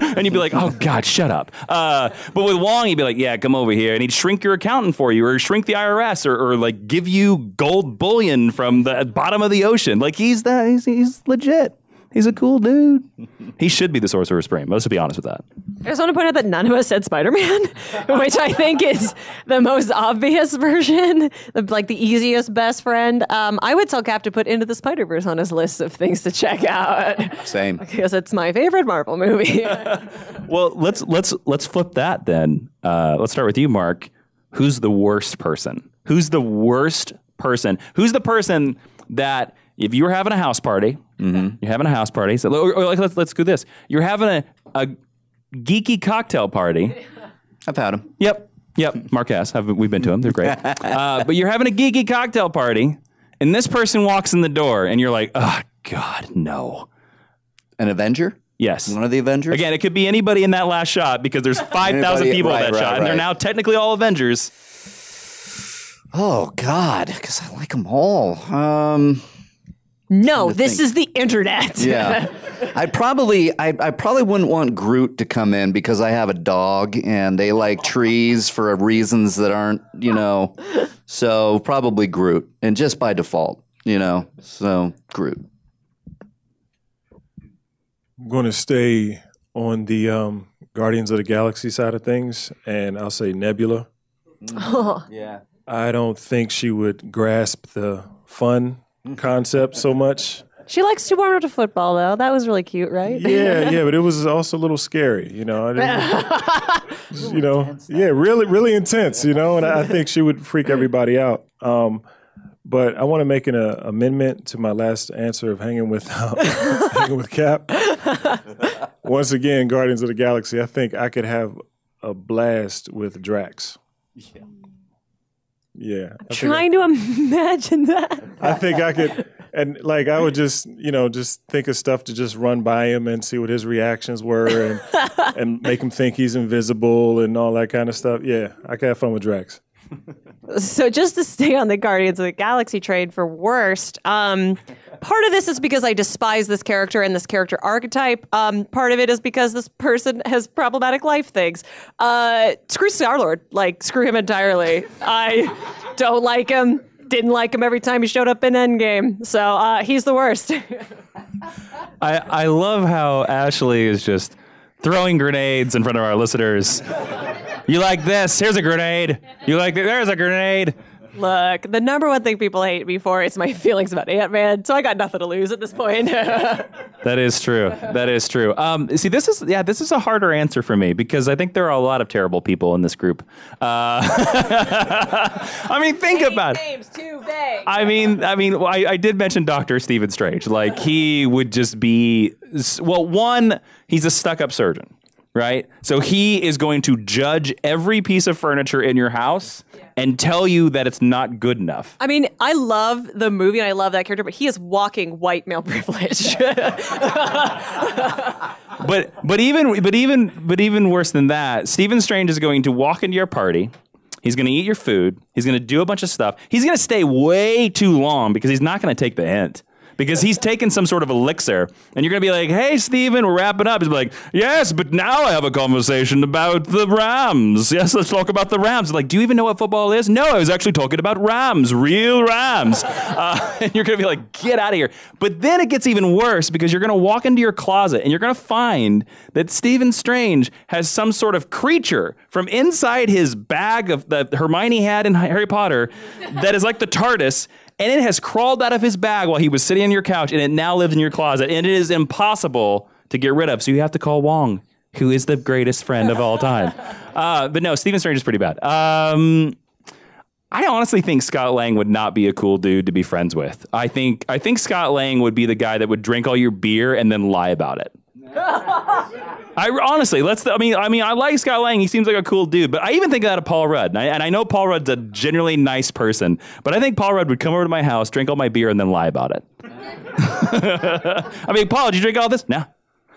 And you'd be like, oh, God, shut up. But with Wong, he'd be like, yeah, come over here. And he'd shrink your accountant for you, or shrink the IRS, or like give you gold bullion from the bottom of the ocean. Like, he's legit. He's a cool dude. He should be the Sorcerer Supreme. Let's be honest with that. I just want to point out that none of us said Spider-Man, which I think is the most obvious version, like the easiest best friend. I would tell Cap to put Into the Spider-Verse on his list of things to check out. Same. Because it's my favorite Marvel movie. Well, let's flip that then. Let's start with you, Mark. Who's the worst person? Who's the worst person? Who's the person that, if you were having a house party, you're having a house party, so, or like, let's do this. You're having a geeky cocktail party. I've had them. Yep. Mark has. We've been to them. They're great. But you're having a geeky cocktail party, and this person walks in the door, and you're like, oh, God, no. An Avenger? Yes. One of the Avengers? Again, it could be anybody in that last shot, because there's 5,000 people in that shot, and they're now technically all Avengers. Oh, God, because I like them all. No, this is the internet. Yeah. I probably wouldn't want Groot to come in, because I have a dog and they like trees for reasons that aren't, so probably Groot, and just by default, so Groot. I'm going to stay on the Guardians of the Galaxy side of things, and I'll say Nebula. Oh. Yeah. I don't think she would grasp the fun concept so much. She likes to warm up to football, though. That was really cute, right? Yeah, but it was also a little scary, intense, yeah, really, really intense, and I think she would freak everybody out. But I want to make an amendment to my last answer of hanging with Cap. Once again, Guardians of the Galaxy. I think I could have a blast with Drax. Yeah. Yeah. I'm trying to imagine that. I think I could, and like I would just, just think of stuff to just run by him and see what his reactions were, and and make him think he's invisible and all that kind of stuff. Yeah, I could have fun with Drax. So just to stay on the Guardians of the Galaxy trade for worst, part of this is because I despise this character and this character archetype. Part of it is because this person has problematic life things. Screw Star-Lord. Like, screw him entirely. I don't like him. Didn't like him every time he showed up in Endgame. So he's the worst. I love how Ashley is just throwing grenades in front of our listeners. You like this? Here's a grenade. You like this? There's a grenade. Look, the number one thing people hate me for is my feelings about Ant-Man, so I got nothing to lose at this point. That is true. That is true. See, this is a harder answer for me, because I think there are a lot of terrible people in this group. I mean, think about it. Names too vague. I did mention Dr. Stephen Strange. Like, he would just be, well, one, he's a stuck-up surgeon. Right? So he is going to judge every piece of furniture in your house and tell you that it's not good enough. I mean, I love the movie and I love that character, but he is walking white male privilege. But even worse than that, Stephen Strange is going to walk into your party. He's going to eat your food. He's going to do a bunch of stuff. He's going to stay way too long because he's not going to take the hint. Because he's taken some sort of elixir, and you're going to be like, hey, Steven, we're wrapping up. He's like, yes, but now I have a conversation about the Rams. Yes, let's talk about the Rams. Like, do you even know what football is? No, I was actually talking about Rams, real Rams. And you're going to be like, get out of here. But then it gets even worse, because you're going to walk into your closet, and you're going to find that Stephen Strange has some sort of creature from inside his bag that Hermione had in Harry Potter that is like the TARDIS, and it has crawled out of his bag while he was sitting on your couch, and it now lives in your closet, and it is impossible to get rid of. So you have to call Wong, who is the greatest friend of all time. But no, Stephen Strange is pretty bad. I honestly think Scott Lang would not be a cool dude to be friends with. I think Scott Lang would be the guy that would drink all your beer and then lie about it. I honestly, I like Scott Lang. He seems like a cool dude, but I even think that of Paul Rudd. And I know Paul Rudd's a generally nice person, but I think Paul Rudd would come over to my house, drink all my beer, and then lie about it. I mean, Paul, did you drink all this? No.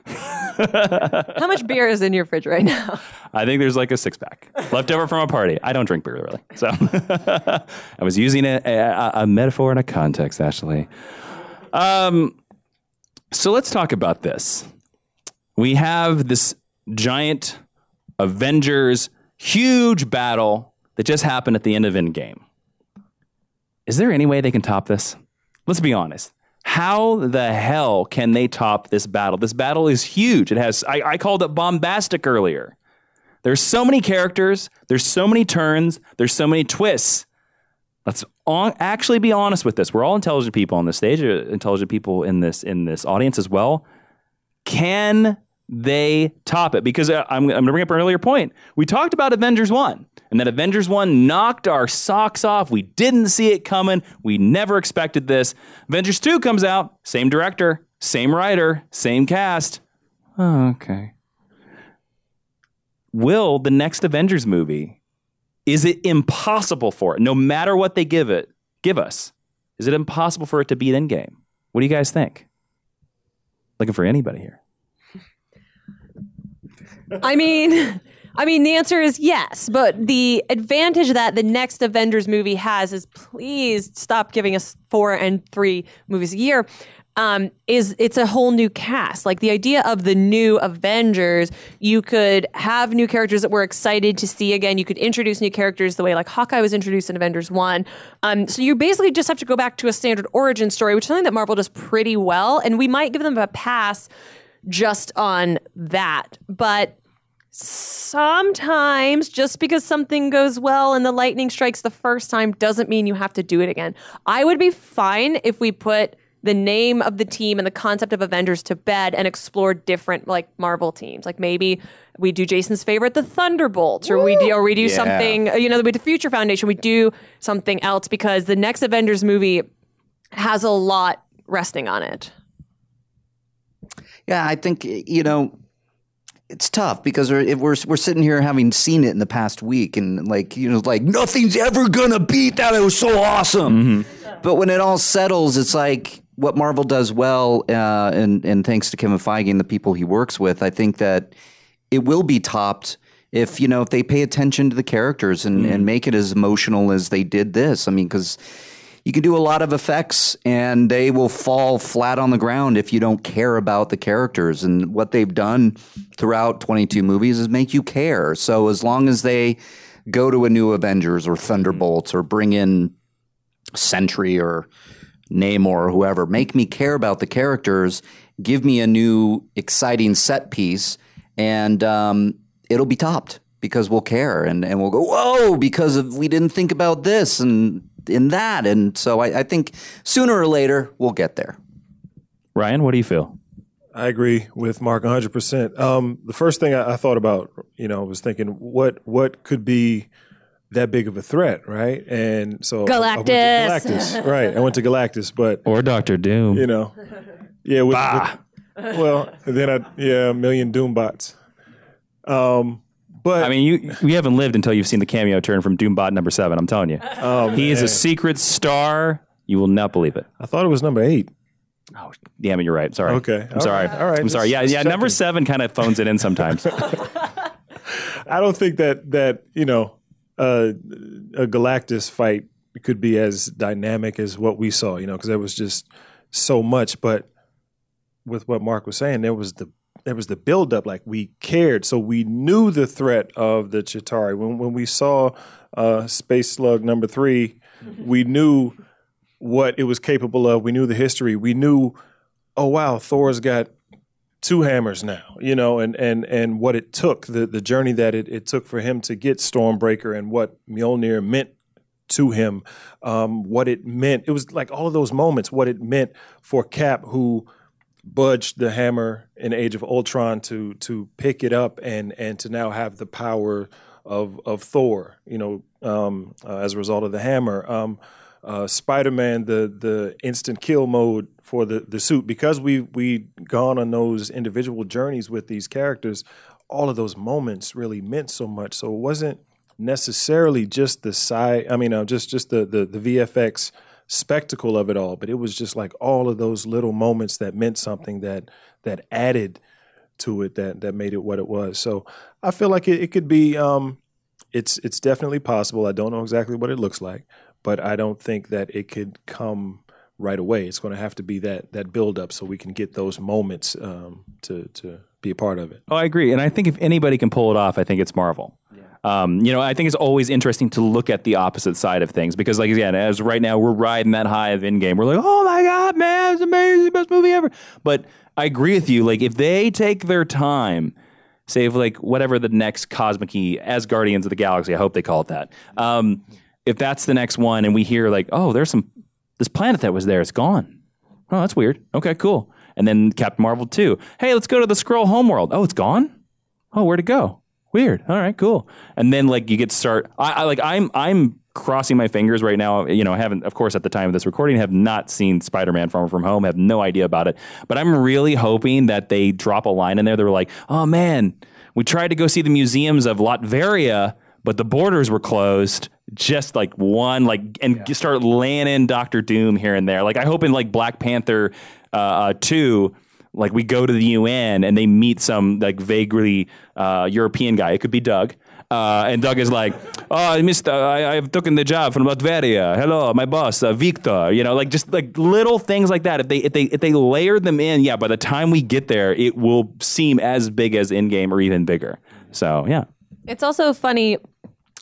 How much beer is in your fridge right now? I think there's like a 6-pack left over from a party. I don't drink beer really, so I was using a metaphor and a context, Ashley. So let's talk about this. We have this giant Avengers huge battle that just happened at the end of Endgame. Is there any way they can top this? Let's be honest. How the hell can they top this battle? This battle is huge. It has, I called it bombastic earlier. There's so many characters. There's so many turns. There's so many twists. Let's actually be honest with this. We're all intelligent people on this stage, intelligent people in this audience as well. Can they top it? Because I'm going to bring up an earlier point. We talked about Avengers 1, and that Avengers 1 knocked our socks off. We didn't see it coming. We never expected this. Avengers 2 comes out, same director, same writer, same cast. Oh, okay. Will the next Avengers movie... is it impossible for it, no matter what they give us? Is it impossible for it to beat Endgame? What do you guys think? Looking for anybody here. I mean, the answer is yes, but the advantage that the next Avengers movie has is, please stop giving us 4 and 3 movies a year. It's a whole new cast. Like, the idea of the new Avengers, you could have new characters that we're excited to see again. You could introduce new characters the way like Hawkeye was introduced in Avengers 1. So you basically just have to go back to a standard origin story, which is something that Marvel does pretty well. And we might give them a pass just on that. But sometimes just because something goes well and the lightning strikes the first time doesn't mean you have to do it again. I would be fine if we put the name of the team and the concept of Avengers to bed and explore different, like, Marvel teams. Like, maybe we do Jason's favorite, the Thunderbolts, or we do something, you know, we do Future Foundation, we do something else, because the next Avengers movie has a lot resting on it. Yeah, I think, you know, it's tough because we're sitting here having seen it in the past week and, like, you know, like, nothing's ever gonna beat that. It was so awesome. Mm-hmm. But when it all settles, it's like, what Marvel does well, and thanks to Kevin Feige and the people he works with, I think that it will be topped if, you know, if they pay attention to the characters and make it as emotional as they did this. I mean, because you can do a lot of effects and they will fall flat on the ground if you don't care about the characters. And what they've done throughout 22 movies is make you care. So as long as they go to a new Avengers or Thunderbolts or bring in Sentry or Namor or whoever, make me care about the characters, give me a new exciting set piece, and it'll be topped because we'll care and we'll go, whoa, because we didn't think about this and that. And so I think sooner or later we'll get there. Ryan, what do you feel? I agree with Mark 100%. The first thing I thought about, you know, was thinking what could be that big of a threat, right? And so Galactus. I went to Galactus, but or Dr. Doom. You know. Yeah, a million Doom bots. But I mean, we haven't lived until you've seen the cameo turn from Doombot number 7, I'm telling you. He is a secret star. You will not believe it. I thought it was number 8. Oh, damn it, you're right. Sorry. Okay. I'm sorry. All right. I'm sorry. Yeah, number 7 kind of phones it in sometimes. I don't think that, you know, a Galactus fight could be as dynamic as what we saw, you know, because there was just so much. But with what Mark was saying, there was the buildup. Like, we cared, so we knew the threat of the Chitauri. When we saw Space Slug number 3, we knew what it was capable of. We knew the history. We knew, oh wow, Thor's got 2 hammers now, you know, and what it took, the journey that it took for him to get Stormbreaker and what Mjolnir meant to him, what it meant. It was like all of those moments, what it meant for Cap, who budged the hammer in Age of Ultron to pick it up and to now have the power of Thor, you know, as a result of the hammer. Spider-Man, the instant kill mode for the suit, because we gone on those individual journeys with these characters, all of those moments really meant so much. So it wasn't necessarily just the side, I mean, just the VFX spectacle of it all, but it was just like all of those little moments that meant something, that added to it, that made it what it was. So I feel like it could be, it's definitely possible. I don't know exactly what it looks like, but I don't think that it could come right away. It's going to have to be that build up so we can get those moments to be a part of it. Oh, I agree. And I think if anybody can pull it off, I think it's Marvel. Yeah. I think it's always interesting to look at the opposite side of things, because, like, again, as right now we're riding that high of Endgame. We're like, oh my God, man, it's amazing, best movie ever. But I agree with you. Like, if they take their time, save like whatever the next cosmic-y, as Guardians of the Galaxy, I hope they call it that. If that's the next one, and we hear like, oh, there's this planet that was there, it's gone. Oh, that's weird. Okay, cool. And then Captain Marvel 2. Hey, let's go to the Skrull homeworld. Oh, it's gone. Oh, where'd it go? Weird. All right, cool. And then like you get start. I'm crossing my fingers right now. You know, I haven't, of course, at the time of this recording, have not seen Spider-Man: Far From Home. Have no idea about it. But I'm really hoping that they drop a line in there. They're like, oh man, we tried to go see the museums of Latveria, but the borders were closed. Just like one, like, and yeah, start laying in Doctor Doom here and there. Like, I hope in like Black Panther 2. Like, we go to the UN and they meet some like vaguely European guy. It could be Doug. And Doug is like, oh, mister, I've taken the job from Latveria. Hello, my boss, Victor. You know, like just like little things like that. If they layer them in, yeah, by the time we get there, it will seem as big as Endgame or even bigger. So, yeah. It's also funny.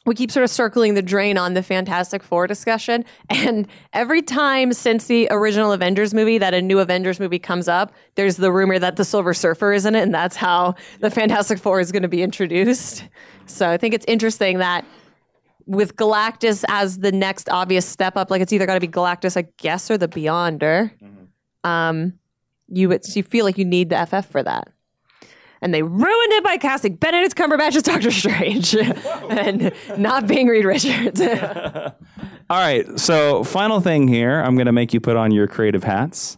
We keep sort of circling the drain on the Fantastic Four discussion. And every time since the original Avengers movie that a new Avengers movie comes up, there's the rumor that the Silver Surfer is in it. And that's how the Fantastic Four is going to be introduced. So I think it's interesting that with Galactus as the next obvious step up, like it's either got to be Galactus, I guess, or the Beyonder. Mm-hmm. You feel like you need the FF for that. And they ruined it by casting Benedict Cumberbatch as Doctor Strange and not being Reed Richards. All right. So final thing here. I'm going to make you put on your creative hats.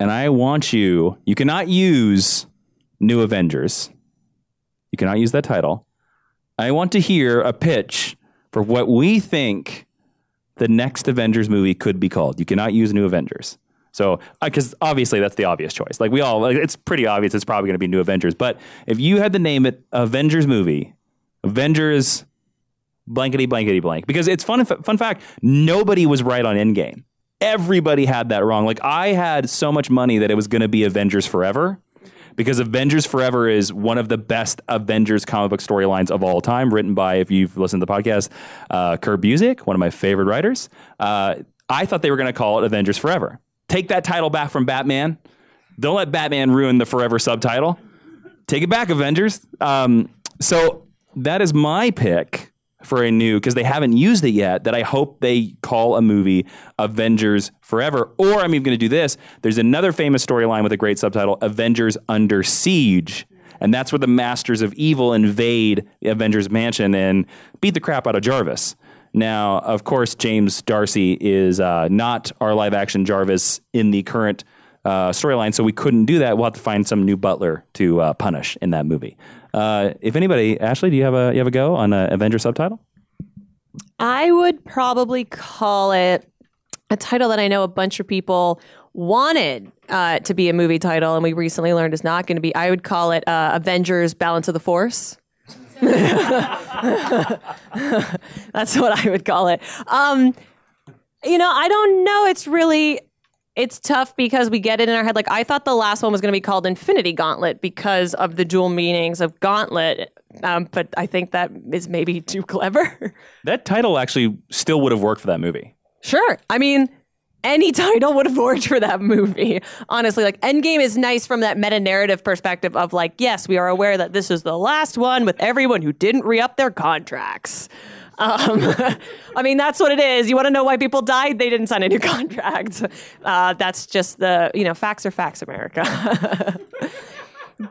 And I want you cannot use New Avengers. You cannot use that title. I want to hear a pitch for what we think the next Avengers movie could be called. You cannot use New Avengers. So, because obviously that's the obvious choice. Like we all, like, it's pretty obvious. It's probably going to be New Avengers. But if you had to name it Avengers movie, Avengers blankety blankety blank, because it's fun fact, nobody was right on Endgame. Everybody had that wrong. Like I had so much money that it was going to be Avengers Forever, because Avengers Forever is one of the best Avengers comic book storylines of all time, written by, if you've listened to the podcast, Kurt Busiek, one of my favorite writers. I thought they were going to call it Avengers Forever. Take that title back from Batman. Don't let Batman ruin the Forever subtitle. Take it back, Avengers. So that is my pick for a new, because they haven't used it yet, that I hope they call a movie Avengers Forever. Or I'm even going to do this. There's another famous storyline with a great subtitle, Avengers Under Siege. And that's where the Masters of Evil invade the Avengers Mansion and beat the crap out of Jarvis. Now, of course, James Darcy is not our live-action Jarvis in the current storyline, so we couldn't do that. We'll have to find some new butler to punish in that movie. If anybody, Ashley, do you have a go on an Avenger subtitle? I would probably call it a title that I know a bunch of people wanted to be a movie title, and we recently learned is not going to be. I would call it Avengers Balance of the Force. That's what I would call it. I don't know. It's tough because we get it in our head. Like I thought the last one was going to be called Infinity Gauntlet because of the dual meanings of gauntlet. But I think that is maybe too clever. That title actually still would have worked for that movie. Sure. I mean, any title would have worked for that movie. Honestly, like Endgame is nice from that meta-narrative perspective of like, yes, we are aware that this is the last one with everyone who didn't re-up their contracts. I mean, that's what it is. You want to know why people died? They didn't sign a new contract. That's just the, facts are facts, America.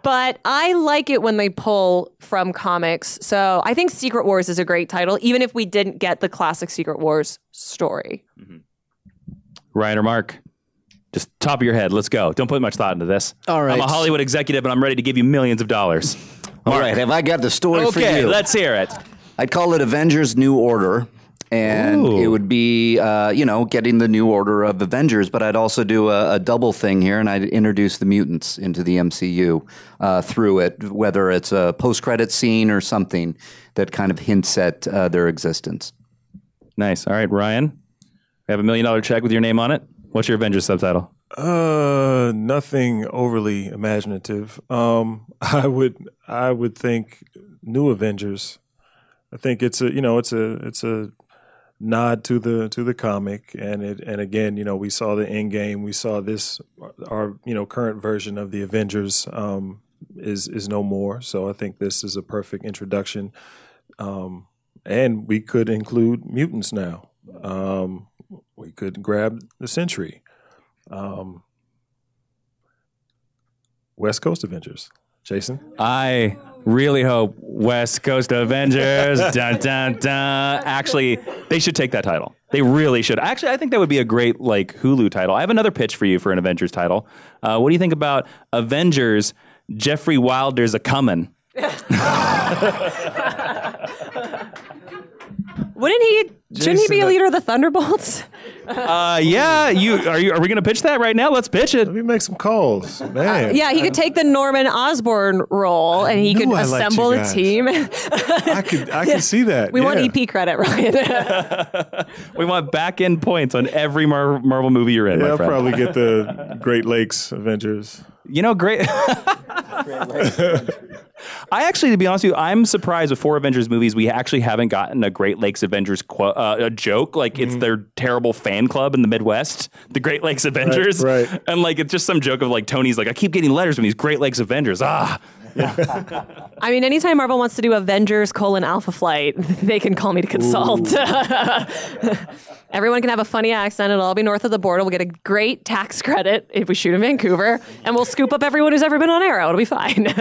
But I like it when they pull from comics. So I think Secret Wars is a great title, even if we didn't get the classic Secret Wars story. Mm-hmm. Ryan or Mark? Just top of your head. Let's go. Don't put much thought into this. All right. I'm a Hollywood executive, and I'm ready to give you millions of dollars. Mark. All right. Have I got the story for you? Okay, let's hear it. I'd call it Avengers New Order. And Ooh. It would be, getting the new order of Avengers. But I'd also do a double thing here, and I'd introduce the mutants into the MCU through it, whether it's a post-credit scene or something that kind of hints at their existence. Nice. All right, Ryan, we have a $1 million check with your name on it. What's your Avengers subtitle? Nothing overly imaginative. I would think New Avengers. I think it's a nod to the comic, and again, we saw the end game. We saw this, our current version of the Avengers is no more. So I think this is a perfect introduction, and we could include mutants now. We could grab the Sentry, West Coast Avengers. Jason, I really hope West Coast Avengers. Dun, dun, dun. Actually, they should take that title. They really should. Actually, I think that would be a great Hulu title. I have another pitch for you for an Avengers title. What do you think about Avengers? Jeffrey Wilder's a comin'. Wouldn't he? Shouldn't he be a leader of the Thunderbolts? Yeah. Are we going to pitch that right now? Let's pitch it. Let me make some calls, man. Yeah, he could take the Norman Osborn role, and he could assemble a team. I could see that. We want EP credit, Ryan. We want back-end points on every Marvel movie you're in. Yeah, my friend. I'll probably get the Great Lakes Avengers. Great Lakes Avengers. I actually, to be honest with you, I'm surprised with 4 Avengers movies, we actually haven't gotten a Great Lakes Avengers a joke. It's their terrible fan club in the Midwest, the Great Lakes Avengers. Right. And it's just some joke of Tony's I keep getting letters from these Great Lakes Avengers. Ah. Yeah. I mean, anytime Marvel wants to do Avengers Alpha Flight, they can call me to consult. Everyone can have a funny accent. It'll all be north of the border. We'll get a great tax credit if we shoot in Vancouver, and we'll scoop up everyone who's ever been on Arrow. It'll be fine.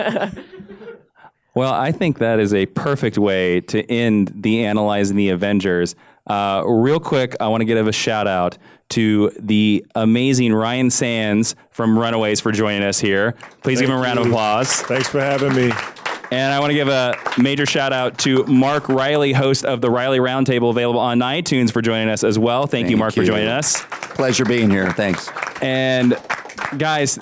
Well, I think that is a perfect way to end the Analyzing the Avengers. Real quick, I want to give a shout out to the amazing Ryan Sands from Runaways for joining us here. Please give him a round of applause. Thanks for having me. And I want to give a major shout out to Mark Reilly, host of the Reilly Roundtable, available on iTunes, for joining us as well. Thank you, Mark, for joining us. Pleasure being here. Thanks. And guys,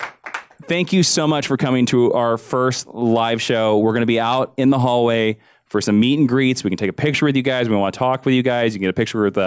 thank you so much for coming to our first live show. We're going to be out in the hallway for some meet and greets. We can take a picture with you guys. We want to talk with you guys. You can get a picture with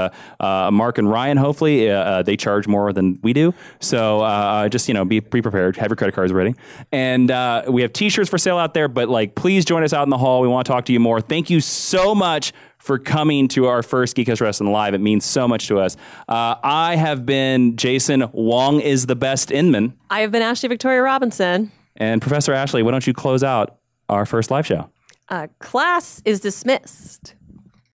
Mark and Ryan, hopefully. They charge more than we do. So just, be prepared. Have your credit cards ready. And we have T-shirts for sale out there, but please join us out in the hall. We want to talk to you more. Thank you so much for coming to our first Geek House Wrestling Live. It means so much to us. I have been Jason Wong is the best Inman. I have been Ashley Victoria Robinson. And Professor Ashley, why don't you close out our first live show? Class is dismissed.